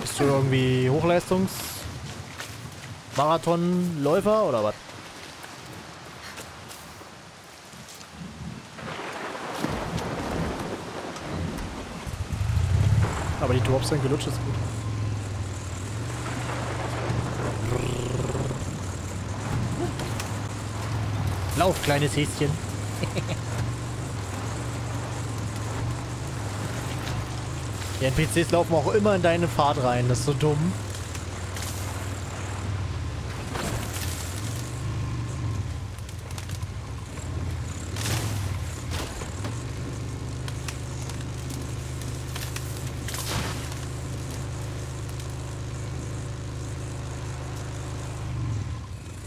Bist du irgendwie Hochleistungs-Marathonläufer oder was? Aber die Drops sind gelutscht, ist gut. Lauf, kleines Häschen. Die N P Cs laufen auch immer in deine Fahrt rein. Das ist so dumm.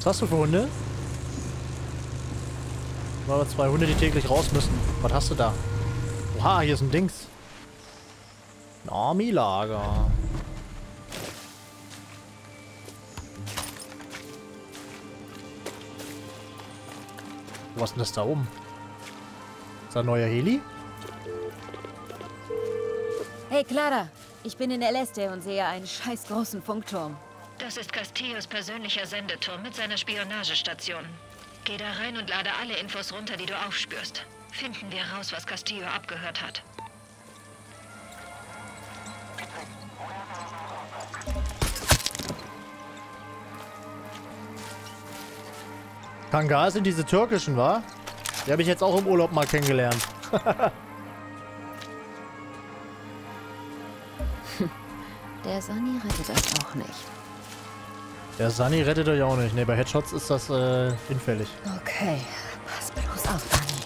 Was hast du für Hunde? Mal wir zwei Hunde, die täglich raus müssen. Was hast du da? Oha, hier ist ein Dings. Ein Army-Lager. Was ist denn das da oben? Ist da ein neuer Heli? Hey Clara, ich bin in El Este und sehe einen scheiß großen Funkturm. Das ist Castillos persönlicher Sendeturm mit seiner Spionagestation. Geh da rein und lade alle Infos runter, die du aufspürst. Finden wir raus, was Castillo abgehört hat. Kangal sind diese türkischen, wa? Die habe ich jetzt auch im Urlaub mal kennengelernt. Der Sunny rettet das auch nicht. Der Sunny rettet euch auch nicht. Ne, bei Headshots ist das äh, hinfällig. Okay, pass bloß auf, Dani.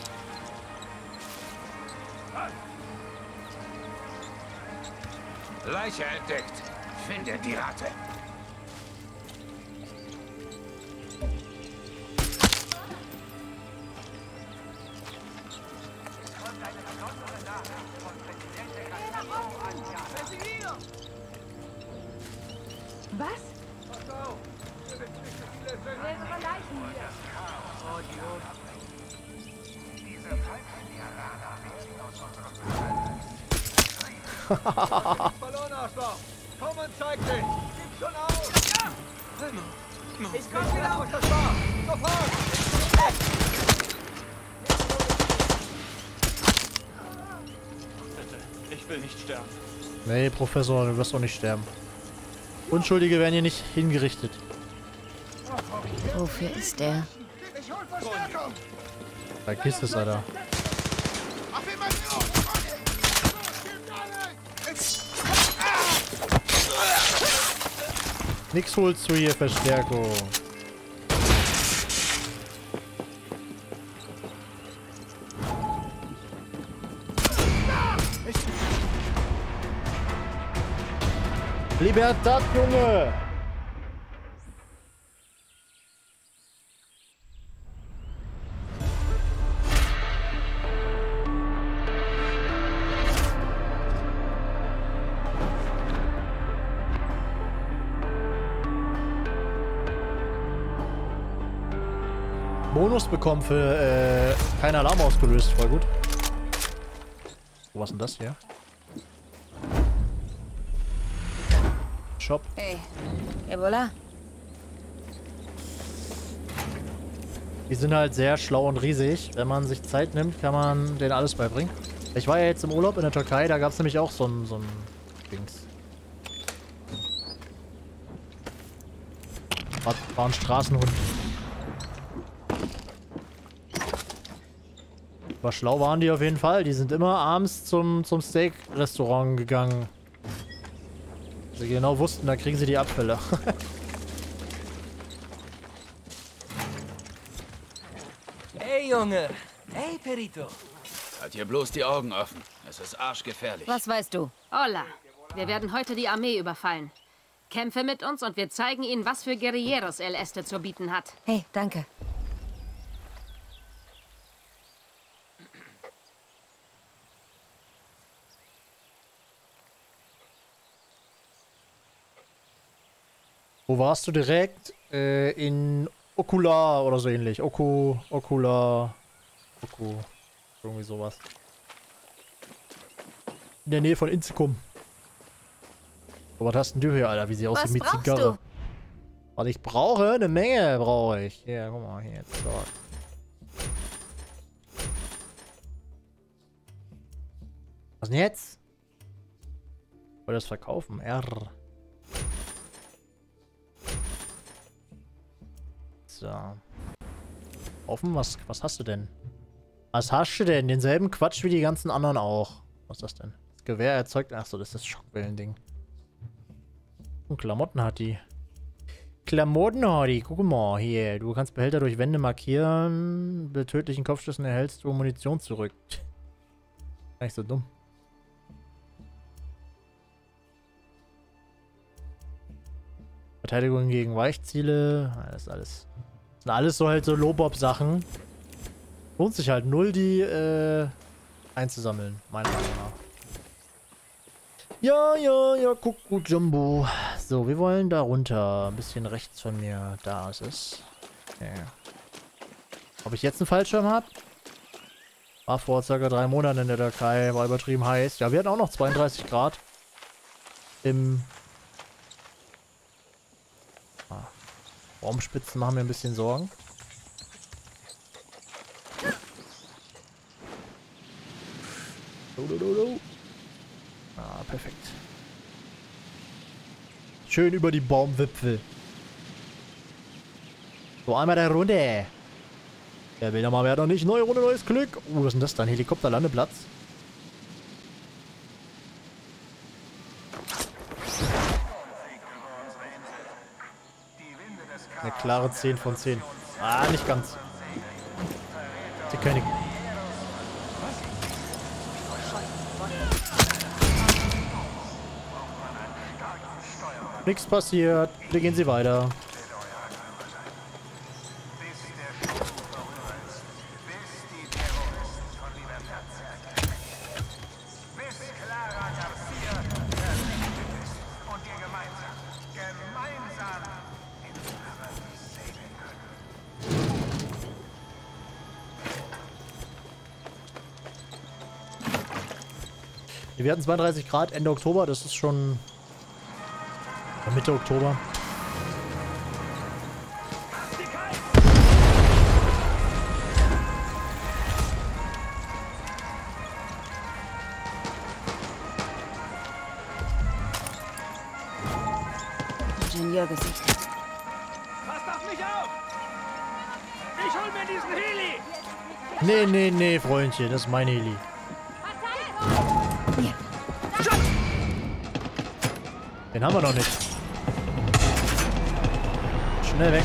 Leiche entdeckt. Findet die Ratte. Professor, du wirst doch nicht sterben. Unschuldige werden hier nicht hingerichtet. Wofür ist der? Da Kiste ist er da. Nix holst du hier, Verstärkung. Libertad, Junge! Bonus bekommen für äh, kein Alarm ausgelöst, voll gut. Wo war's denn das hier? Shop. Hey, et voilà. Die sind halt sehr schlau und riesig. Wenn man sich Zeit nimmt, kann man denen alles beibringen. Ich war ja jetzt im Urlaub in der Türkei, da gab es nämlich auch so ein, so ein Dings. War, war ein Straßenhund. Aber schlau waren die auf jeden Fall. Die sind immer abends zum, zum Steak-Restaurant gegangen. Sie genau wussten, da kriegen sie die Abfälle. Hey Junge, hey Perito. Hat hier bloß die Augen offen. Es ist arschgefährlich. Was weißt du? Hola, wir werden heute die Armee überfallen. Kämpfe mit uns und wir zeigen ihnen, was für Guerilleros El Este zu bieten hat. Hey, danke. Wo warst du direkt? Äh, in Okula oder so ähnlich. Oku, Okula, Oku, irgendwie sowas. In der Nähe von Inzikum. Oh, was hast denn du hier, Alter? Wie sie aussieht mit Zigarre. Was ich brauche? Eine Menge brauche ich. Ja, guck mal hier jetzt. Dort. Was denn jetzt? Ich wollte das verkaufen. R. So. Offen, was, was hast du denn? Was hast du denn? Denselben Quatsch wie die ganzen anderen auch. Was ist das denn? Das Gewehr erzeugt... Achso, das ist das Schockwellen-Ding. Und Klamotten hat die. Klamotten hat die. Guck mal hier. Du kannst Behälter durch Wände markieren. Mit tödlichen Kopfschüssen erhältst du Munition zurück. Gar nicht so dumm. Verteidigung gegen Weichziele. Das ist alles... sind alles so halt so Lobob-Sachen. Lohnt sich halt null, die äh, einzusammeln, meiner Meinung nach. Ja, ja, ja, guck gut, Jumbo. So, wir wollen da runter. Ein bisschen rechts von mir. Da ist es. Okay. Ob ich jetzt einen Fallschirm habe? War vor circa drei Monaten in der Türkei. War übertrieben heiß. Ja, wir hatten auch noch zweiunddreißig Grad. Im... Ah. Baumspitzen machen mir ein bisschen Sorgen. Ah, perfekt. Schön über die Baumwipfel. So, einmal der Runde. Wer will nochmal, wer hat noch nicht? Neue Runde, neues Glück. Oh, was ist denn das? Ein Helikopterlandeplatz. Eine klare zehn von zehn. Ah, nicht ganz. Der König. Nichts passiert. Wir gehen sie weiter. Wir hatten zweiunddreißig Grad Ende Oktober. Das ist schon... Mitte Oktober. Ingenieur gesichtet. Passt auf mich auf! Ich hol mir diesen Heli! Nee, nee, nee, Freundchen, das ist mein Heli. Den haben wir noch nicht. Schnell weg.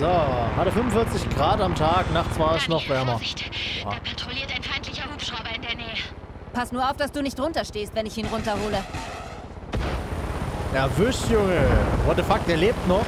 So, hatte fünfundvierzig Grad am Tag, nachts war es noch wärmer. Vorsicht, da patrouilliert ein feindlicher Hubschrauber in der Nähe. Pass nur auf, dass du nicht runterstehst, wenn ich ihn runterhole. Erwischt, Junge. What the fuck, der lebt noch.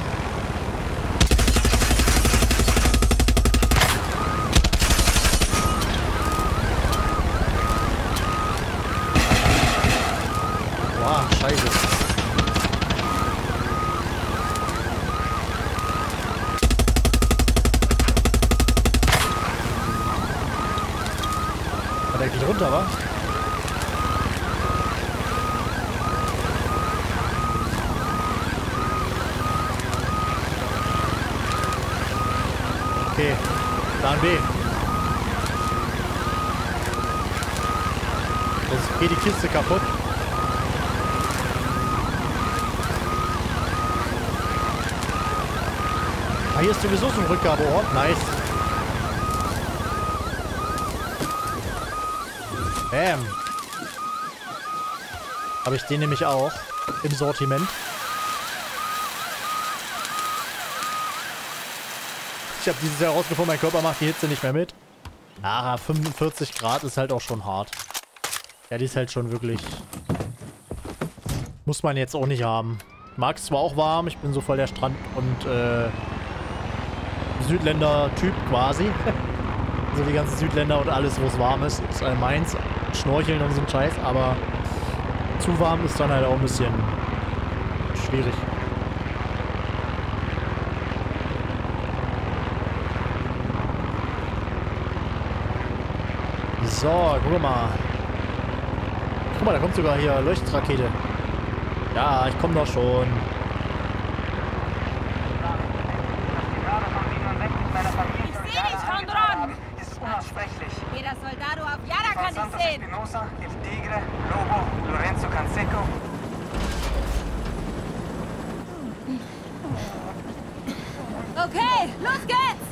Geht die Kiste kaputt. Ah, hier ist sowieso so ein Rückgabeort. Nice. Bam. Habe ich den nämlich auch im Sortiment. Ich habe dieses Jahr rausgefunden, mein Körper macht die Hitze nicht mehr mit. Ah, fünfundvierzig Grad ist halt auch schon hart. Ja, die ist halt schon wirklich... Muss man jetzt auch nicht haben. Mag es zwar auch warm, ich bin so voll der Strand- und äh, Südländer-Typ quasi. So die ganzen Südländer und alles, wo es warm ist, ist all meins. Schnorcheln und so ein Scheiß, aber zu warm ist dann halt auch ein bisschen schwierig. So, gucken wir mal. Guck mal, da kommt sogar hier Leuchtrakete. Ja, ich komme doch schon. Ich sehe dich, Conron! Das ist unaussprechlich. Jeder Soldado auf Yara kann dich sehen. Espinosa, El Tigre, Lobo, Lorenzo Canseco. Okay, los geht's!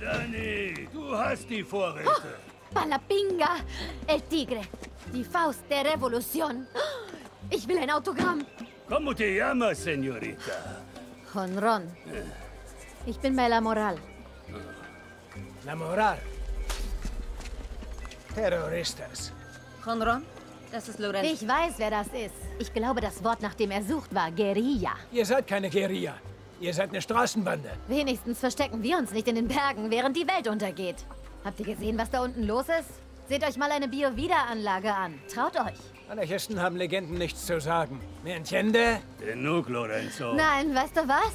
Danny, du hast die Vorräte. Palapinga, El Tigre, die Faust der Revolution. Ich will ein Autogramm. ¿Cómo te llamas, señorita? Conron. Ich bin bei La Moral. La Moral. Terroristas. Conron? Das ist Lorenzo. Ich weiß, wer das ist. Ich glaube, das Wort, nach dem er sucht, war Guerilla. Ihr seid keine Guerilla. Ihr seid eine Straßenbande. Wenigstens verstecken wir uns nicht in den Bergen, während die Welt untergeht. Habt ihr gesehen, was da unten los ist? Seht euch mal eine Bio-Wiederanlage an. Traut euch. Anarchisten haben Legenden nichts zu sagen. Me entiende? Genug, Lorenzo. Nein, weißt du was?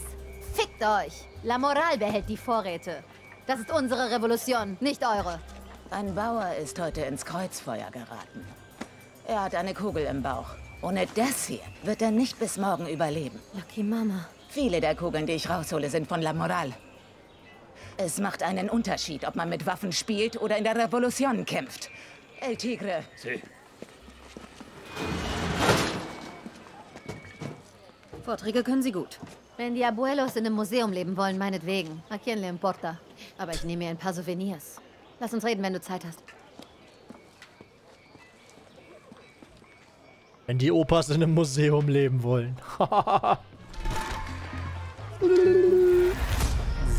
Fickt euch. La Moral behält die Vorräte. Das ist unsere Revolution, nicht eure. Ein Bauer ist heute ins Kreuzfeuer geraten. Er hat eine Kugel im Bauch. Ohne das hier wird er nicht bis morgen überleben. Lucky Mama. Viele der Kugeln, die ich raushole, sind von La Moral. Es macht einen Unterschied, ob man mit Waffen spielt oder in der Revolution kämpft. El Tigre. Sí. Vorträge können Sie gut. Wenn die Abuelos in einem Museum leben wollen, meinetwegen. A quien le importa. Aber ich nehme mir ein paar Souvenirs. Lass uns reden, wenn du Zeit hast. Wenn die Opas in einem Museum leben wollen.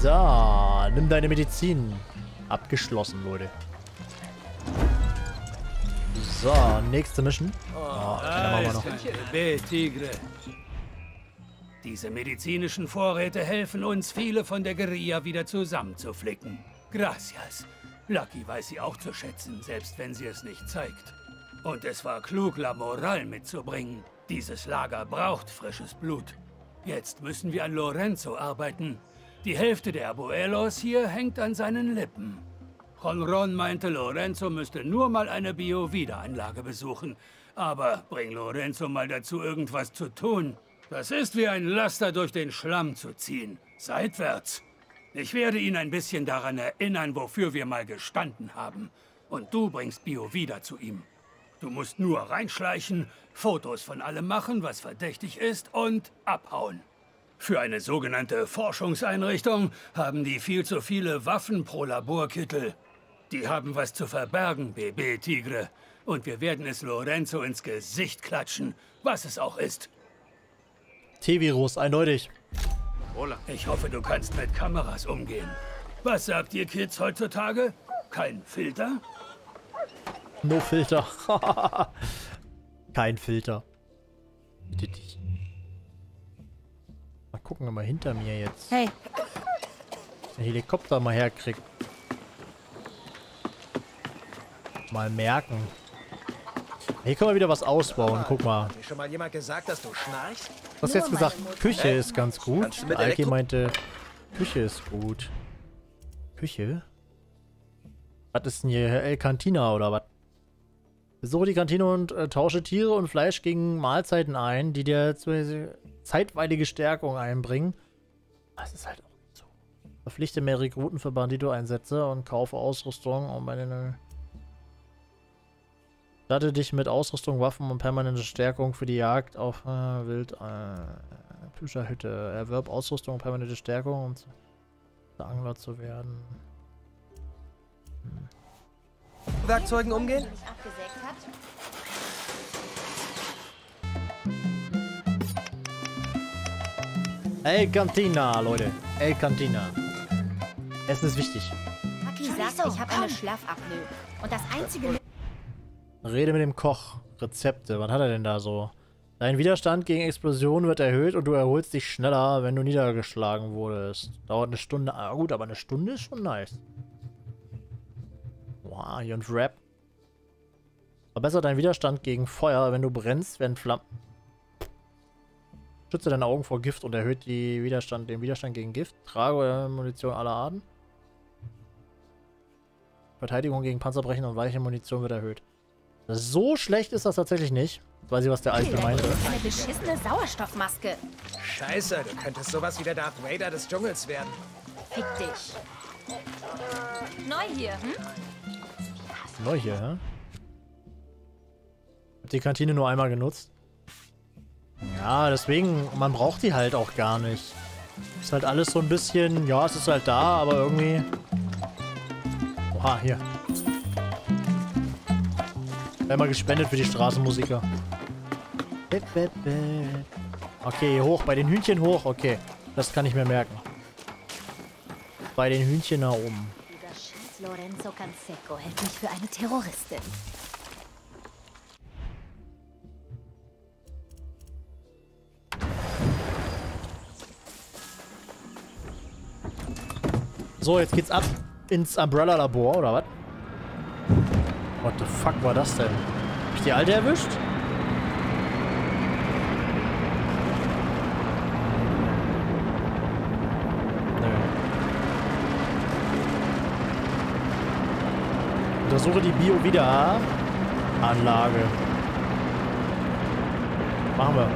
So, nimm deine Medizin. Abgeschlossen, Leute. So, nächste Mission. Oh, keine machen wir noch. Tigre. Diese medizinischen Vorräte helfen uns, viele von der Guerilla wieder zusammenzuflicken. Gracias. Lucky weiß sie auch zu schätzen, selbst wenn sie es nicht zeigt. Und es war klug, La Moral mitzubringen. Dieses Lager braucht frisches Blut. Jetzt müssen wir an Lorenzo arbeiten. Die Hälfte der Abuelos hier hängt an seinen Lippen. Conron meinte, Lorenzo müsste nur mal eine Bio-Wiederanlage besuchen. Aber bring Lorenzo mal dazu, irgendwas zu tun. Das ist wie ein Laster durch den Schlamm zu ziehen. Seitwärts. Ich werde ihn ein bisschen daran erinnern, wofür wir mal gestanden haben. Und du bringst Bio wieder zu ihm. Du musst nur reinschleichen, Fotos von allem machen, was verdächtig ist, und abhauen. Für eine sogenannte Forschungseinrichtung haben die viel zu viele Waffen pro Laborkittel. Die haben was zu verbergen, B B Tigre. Und wir werden es Lorenzo ins Gesicht klatschen, was es auch ist. T-Virus, eindeutig. Ich hoffe, du kannst mit Kameras umgehen. Was sagt ihr Kids heutzutage? Kein Filter? No Filter. Kein Filter. Mal gucken, ob wir hinter mir jetzt hey. Den Helikopter mal herkriegt. Mal merken. Hier können wir wieder was ausbauen. Guck mal. Hat dir schon mal jemand gesagt, dass du schnarchst? Was hast du jetzt gesagt? Küche äh? ist ganz gut. Alki meinte, Küche ist gut. Küche? Was ist denn hier? El Cantina oder was? Besuche die Kantine und äh, tausche Tiere und Fleisch gegen Mahlzeiten ein, die dir zeitweilige Stärkung einbringen. Das ist halt auch so. Verpflichte mehr Rekruten für Bandito-Einsätze und kaufe Ausrüstung um eine. Statte dich mit Ausrüstung, Waffen und permanente Stärkung für die Jagd auf äh, Wild äh, Püscherhütte. Erwerb Ausrüstung und permanente Stärkung, um zu, zu Angler zu werden. Hm. Werkzeugen umgehen? El Cantina, Leute. El Cantina. Essen ist wichtig. Haki sagt, ich habe eine Schlafapnoe. Und das einzige... Rede mit dem Koch. Rezepte. Was hat er denn da so? Dein Widerstand gegen Explosionen wird erhöht und du erholst dich schneller, wenn du niedergeschlagen wurdest. Dauert eine Stunde. Ah, gut, aber eine Stunde ist schon nice. Wow, hier und Rap. Verbessert deinen Widerstand gegen Feuer, wenn du brennst, werden Flammen. Schütze deine Augen vor Gift und erhöht die Widerstand, den Widerstand gegen Gift. Trage Munition aller Arten. Verteidigung gegen Panzerbrechen und weiche Munition wird erhöht. So schlecht ist das tatsächlich nicht. Jetzt weiß ich, was der Alte meinte. Eine beschissene Sauerstoffmaske. Scheiße, du könntest sowas wie der Darth Vader des Dschungels werden. Fick dich. Neu hier, hm? Neu hier, hä? Hab die Kantine nur einmal genutzt. Ja, deswegen, man braucht die halt auch gar nicht. Ist halt alles so ein bisschen, ja, es ist halt da, aber irgendwie... Oha, hier. Einmal gespendet für die Straßenmusiker. Okay, hoch. Bei den Hühnchen hoch. Okay. Das kann ich mir merken. Bei den Hühnchen nach oben. Dieser Scheiß Lorenzo Canseco hält mich für eine Terroristin. So, jetzt geht's ab ins Umbrella-Labor, oder was? What the fuck war das denn? Hab ich die Alte erwischt? Nö. Untersuche die Bio-Wiederanlage. Machen wir.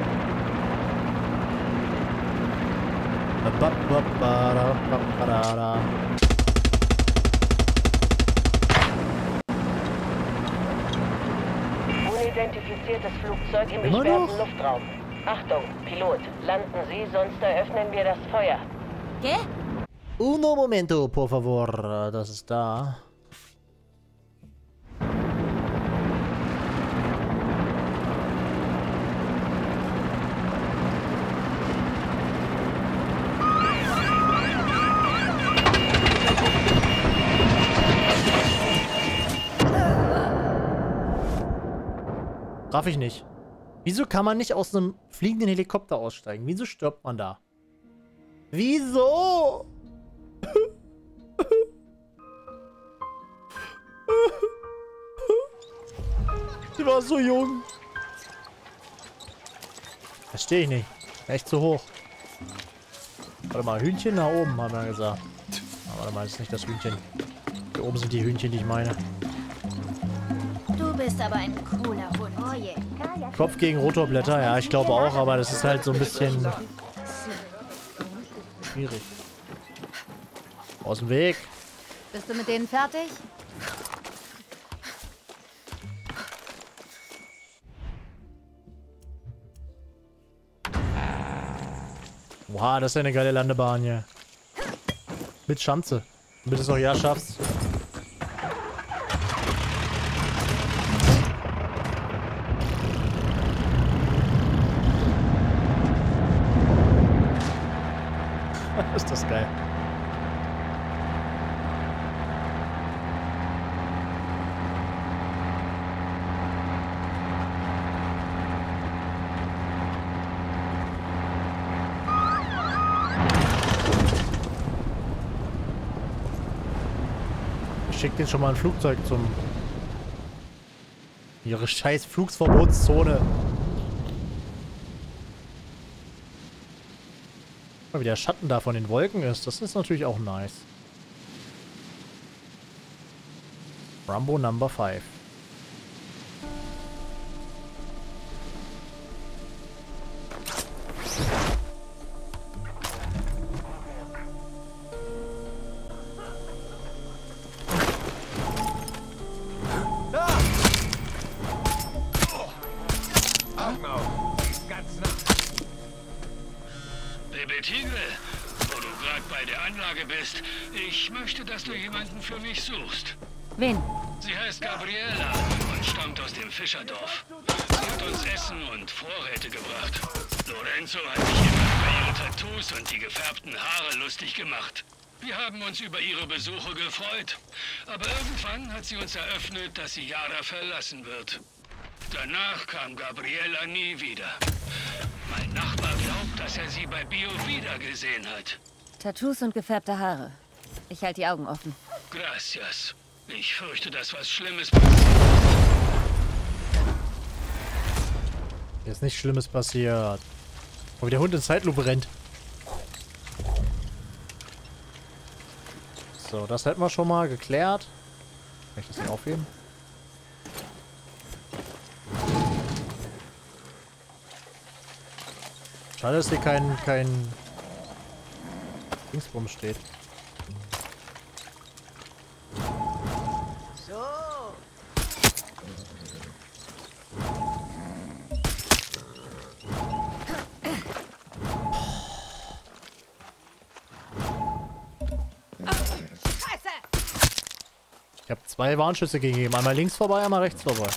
Unidentifiziertes Flugzeug im gesperrten Luftraum. Achtung, Pilot, landen Sie, sonst eröffnen wir das Feuer. ¿Qué? Uno momento, por favor. Das ist da. Darf ich nicht. Wieso kann man nicht aus einem fliegenden Helikopter aussteigen? Wieso stirbt man da? Wieso? Die war so jung. Verstehe ich nicht. Echt zu hoch. Warte mal, Hühnchen nach oben, haben wir gesagt. Aber warte mal, das ist nicht das Hühnchen. Hier oben sind die Hühnchen, die ich meine. Du bist aber ein cooler Hund. Oh yeah. Kopf gegen Rotorblätter, ja, ich glaube auch, aber das ist halt so ein bisschen schwierig. Aus dem Weg. Bist du mit denen fertig? Wow, das ist ja eine geile Landebahn hier. Mit Schanze. Damit du es noch ja schaffst. Ist das geil. Ich schick den schon mal ein Flugzeug zum... Ihre scheiß Flugverbotszone. Wie der Schatten da von den Wolken ist, das ist natürlich auch nice. Rambo Number five. Fischerdorf. Sie hat uns Essen und Vorräte gebracht. Lorenzo hat sich immer über ihre Tattoos und die gefärbten Haare lustig gemacht. Wir haben uns über ihre Besuche gefreut. Aber irgendwann hat sie uns eröffnet, dass sie Yara verlassen wird. Danach kam Gabriela nie wieder. Mein Nachbar glaubt, dass er sie bei Bio wiedergesehen hat. Tattoos und gefärbte Haare. Ich halte die Augen offen. Gracias. Ich fürchte, dass was Schlimmes passiert. Ist nichts Schlimmes passiert. Und wie der Hund in Zeitlupe rennt. So, das hätten wir schon mal geklärt. Kann ich das hier aufheben? Schade, dass hier kein, kein Dingsbum steht. Zwei Warnschüsse gegeben. Einmal links vorbei, einmal rechts vorbei.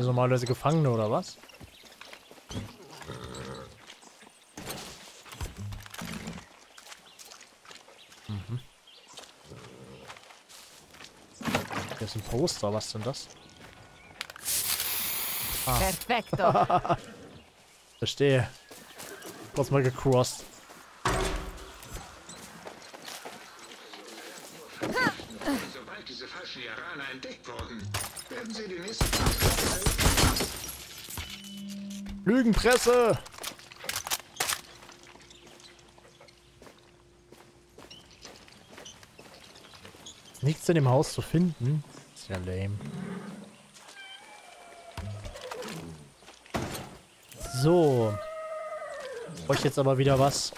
Das sind normalerweise Gefangene oder was? Mhm. Hier ist ein Poster, was denn das? Ah. Perfekto. Verstehe. Kurz mal gecrossed. Sobald diese falschen Yaraner entdeckt wurden, werden sie die nächsten Tage. Lügenpresse! Nichts in dem Haus zu finden? Ist ja lame. So. Brauche ich jetzt aber wieder was.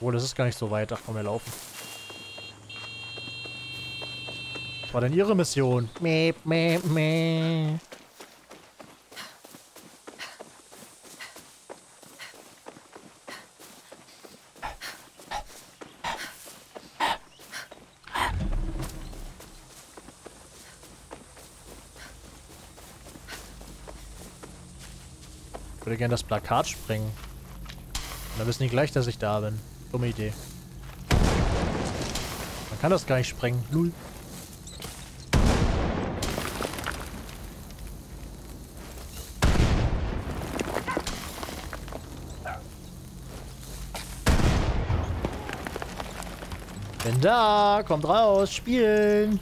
Oh, das ist gar nicht so weit. Ach komm, wir laufen. Was war denn Ihre Mission? Mäh, mäh, mäh. Ich würde gerne das Plakat sprengen. Und dann wissen die gleich, dass ich da bin. Dumme Idee. Man kann das gar nicht sprengen. Lul. Bin da. Kommt raus. Spielen.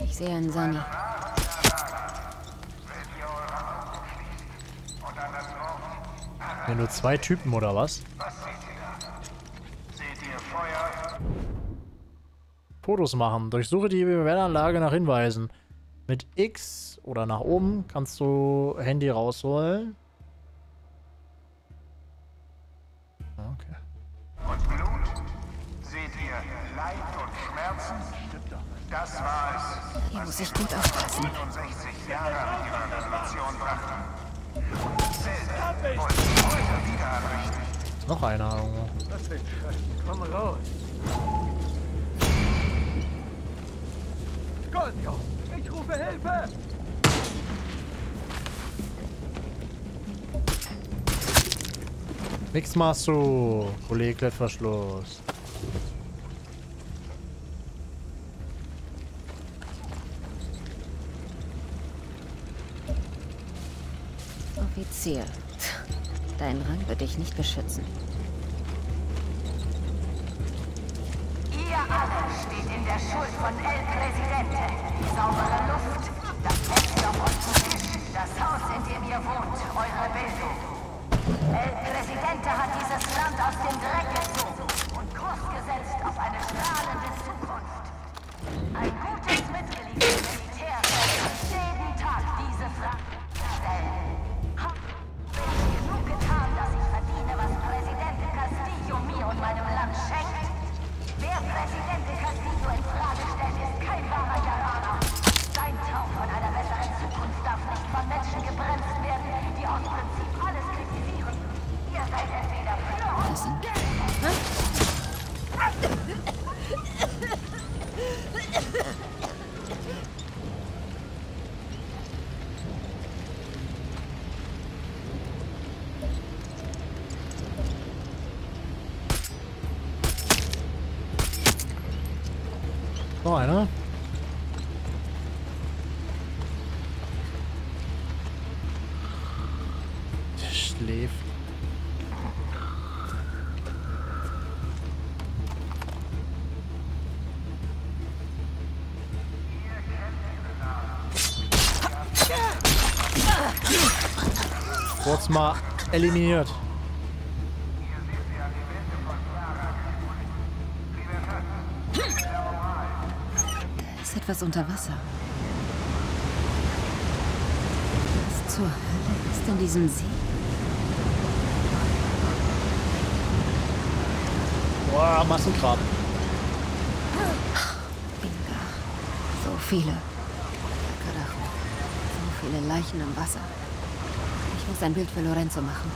Ich sehe einen Sonne. Ja, nur zwei Typen oder was? Was seht ihr da? Seht ihr Feuer? Fotos machen. Durchsuche die Wehranlage nach Hinweisen. Mit X oder nach oben kannst du Handy rausholen. Okay. Und Blut? Seht ihr Leid und Schmerzen? Das war es. Hier muss ich gut aufpassen. neunundsechzig Jahre mit ihrer Revolution brachten. Noch einer. Komm raus. Ich rufe Hilfe. Nix machst du, Kollege Klettverschluss. Offizier. Dein Rang wird dich nicht beschützen. Ihr alle steht in der Schuld von El Presidente. Saubere Luft, das Essen auf unserem Tisch, das Haus, in dem ihr wohnt, eure Bildung. El Presidente hat dieses Land aus dem Dreck gezogen und Kurs gesetzt auf eine strahlende Zukunft. Ein gutes Mitglied im Militär soll jeden Tag diese Frage stellen. Und meinem Land schenkt. Wer Präsident Castillo in Frage stellt, ist kein wahrer Yaraner. Sein Traum von einer besseren Zukunft darf nicht von Menschen gebremst werden, die aus Prinzip alles kritisieren. Ihr seid entweder für uns einer. Der schläft. Kurz mal eliminiert. Was unter Wasser. Was zur Hölle ist in diesem See? Boah, Massengrab. Binga. So viele. So viele Leichen im Wasser. Ich muss ein Bild für Lorenzo machen.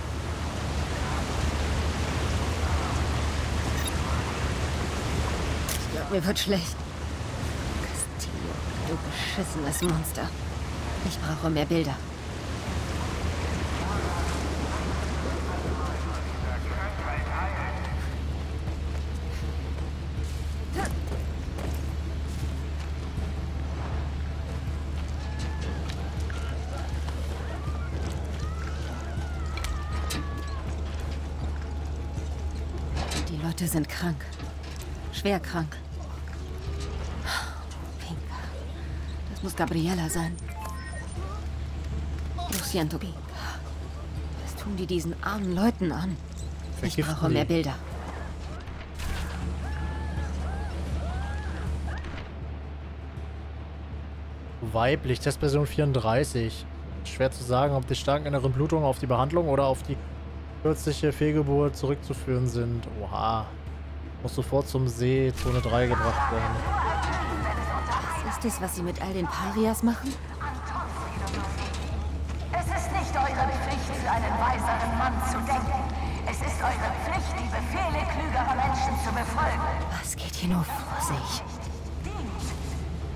Ich glaube, mir wird schlecht. du beschissenes Monster. Ich brauche mehr Bilder. Die Leute sind krank. Schwer krank. Pinka. Das muss Gabriela sein. Luciento Pinka. Was tun die diesen armen Leuten an? Ich brauche mehr Bilder. Weiblich, Testperson vierunddreißig. Schwer zu sagen, ob die starken inneren Blutungen auf die Behandlung oder auf die kürzliche Fehlgeburt zurückzuführen sind. Oha. Muss sofort zum See, Zone drei gebracht werden. Was ist das, was sie mit all den Parias machen? Es ist nicht eure Pflicht, für einen weiseren Mann zu denken. Es ist eure Pflicht, die Befehle klügerer Menschen zu befolgen. Was geht hier nur vor sich? Dient,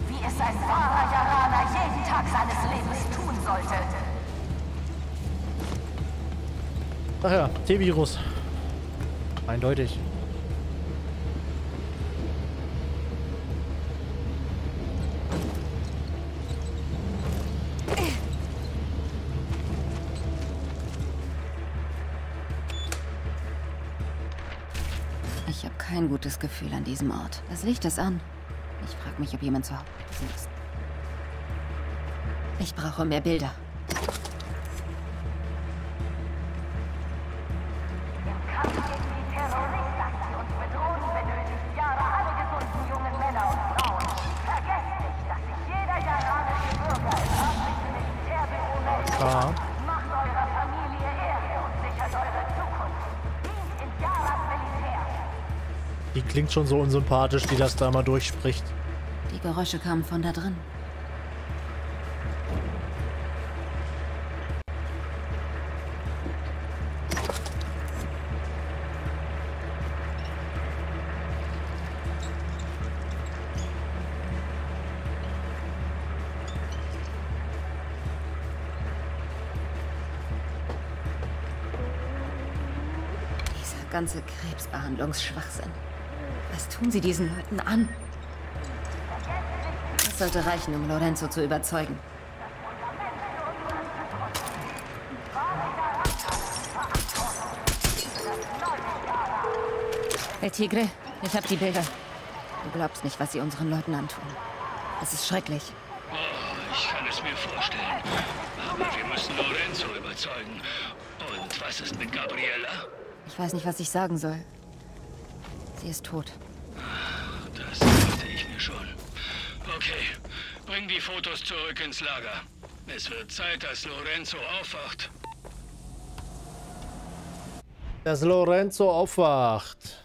wie es ein wahrer Yaraner jeden Tag seines Lebens tun sollte. Ach ja, T-Virus. Eindeutig. Ich habe kein gutes Gefühl an diesem Ort. Das Licht ist an. Ich frage mich, ob jemand zu Hause sitzt. Ich brauche mehr Bilder. Klingt schon so unsympathisch, wie das da mal durchspricht. Die Geräusche kamen von da drin. Dieser ganze Krebsbehandlungsschwachsinn. Was tun sie diesen Leuten an? Das sollte reichen, um Lorenzo zu überzeugen. El Tigre, ich habe die Bilder. Du glaubst nicht, was sie unseren Leuten antun. Es ist schrecklich. Oh, ich kann es mir vorstellen. Aber wir müssen Lorenzo überzeugen. Und was ist mit Gabriela? Ich weiß nicht, was ich sagen soll. Sie ist tot. Das dachte ich mir schon. Okay, bring die Fotos zurück ins Lager. Es wird Zeit, dass Lorenzo aufwacht. Dass Lorenzo aufwacht.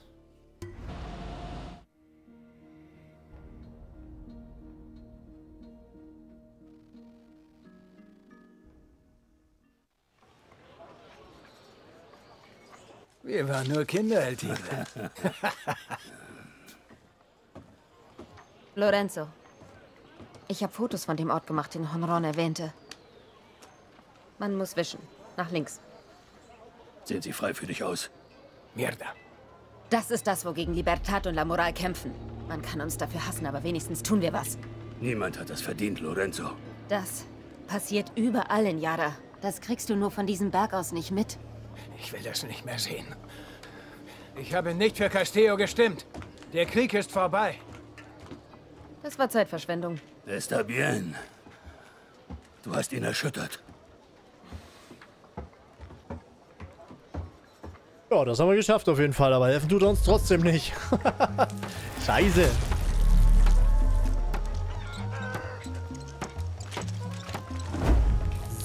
Wir waren nur Kinder, El Tigre. Lorenzo, ich habe Fotos von dem Ort gemacht, den Honron erwähnte. Man muss wischen. Nach links. Sehen Sie frei für dich aus. Mierda. Das ist das, wogegen Libertad und La Moral kämpfen. Man kann uns dafür hassen, aber wenigstens tun wir was. Niemand hat das verdient, Lorenzo. Das passiert überall in Yara. Das kriegst du nur von diesem Berg aus nicht mit. Ich will das nicht mehr sehen. Ich habe nicht für Castillo gestimmt. Der Krieg ist vorbei. Das war Zeitverschwendung. Está bien. Du hast ihn erschüttert. Ja, das haben wir geschafft auf jeden Fall, aber helfen tut er uns trotzdem nicht. Scheiße.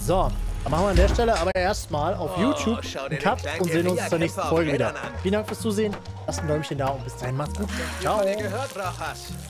So. Dann machen wir an der Stelle aber erstmal auf oh, YouTube einen Cut und sehen uns zur nächsten Folge wieder. Vielen Dank fürs Zusehen, lasst ein Däumchen da und bis dahin, macht's gut. Ciao.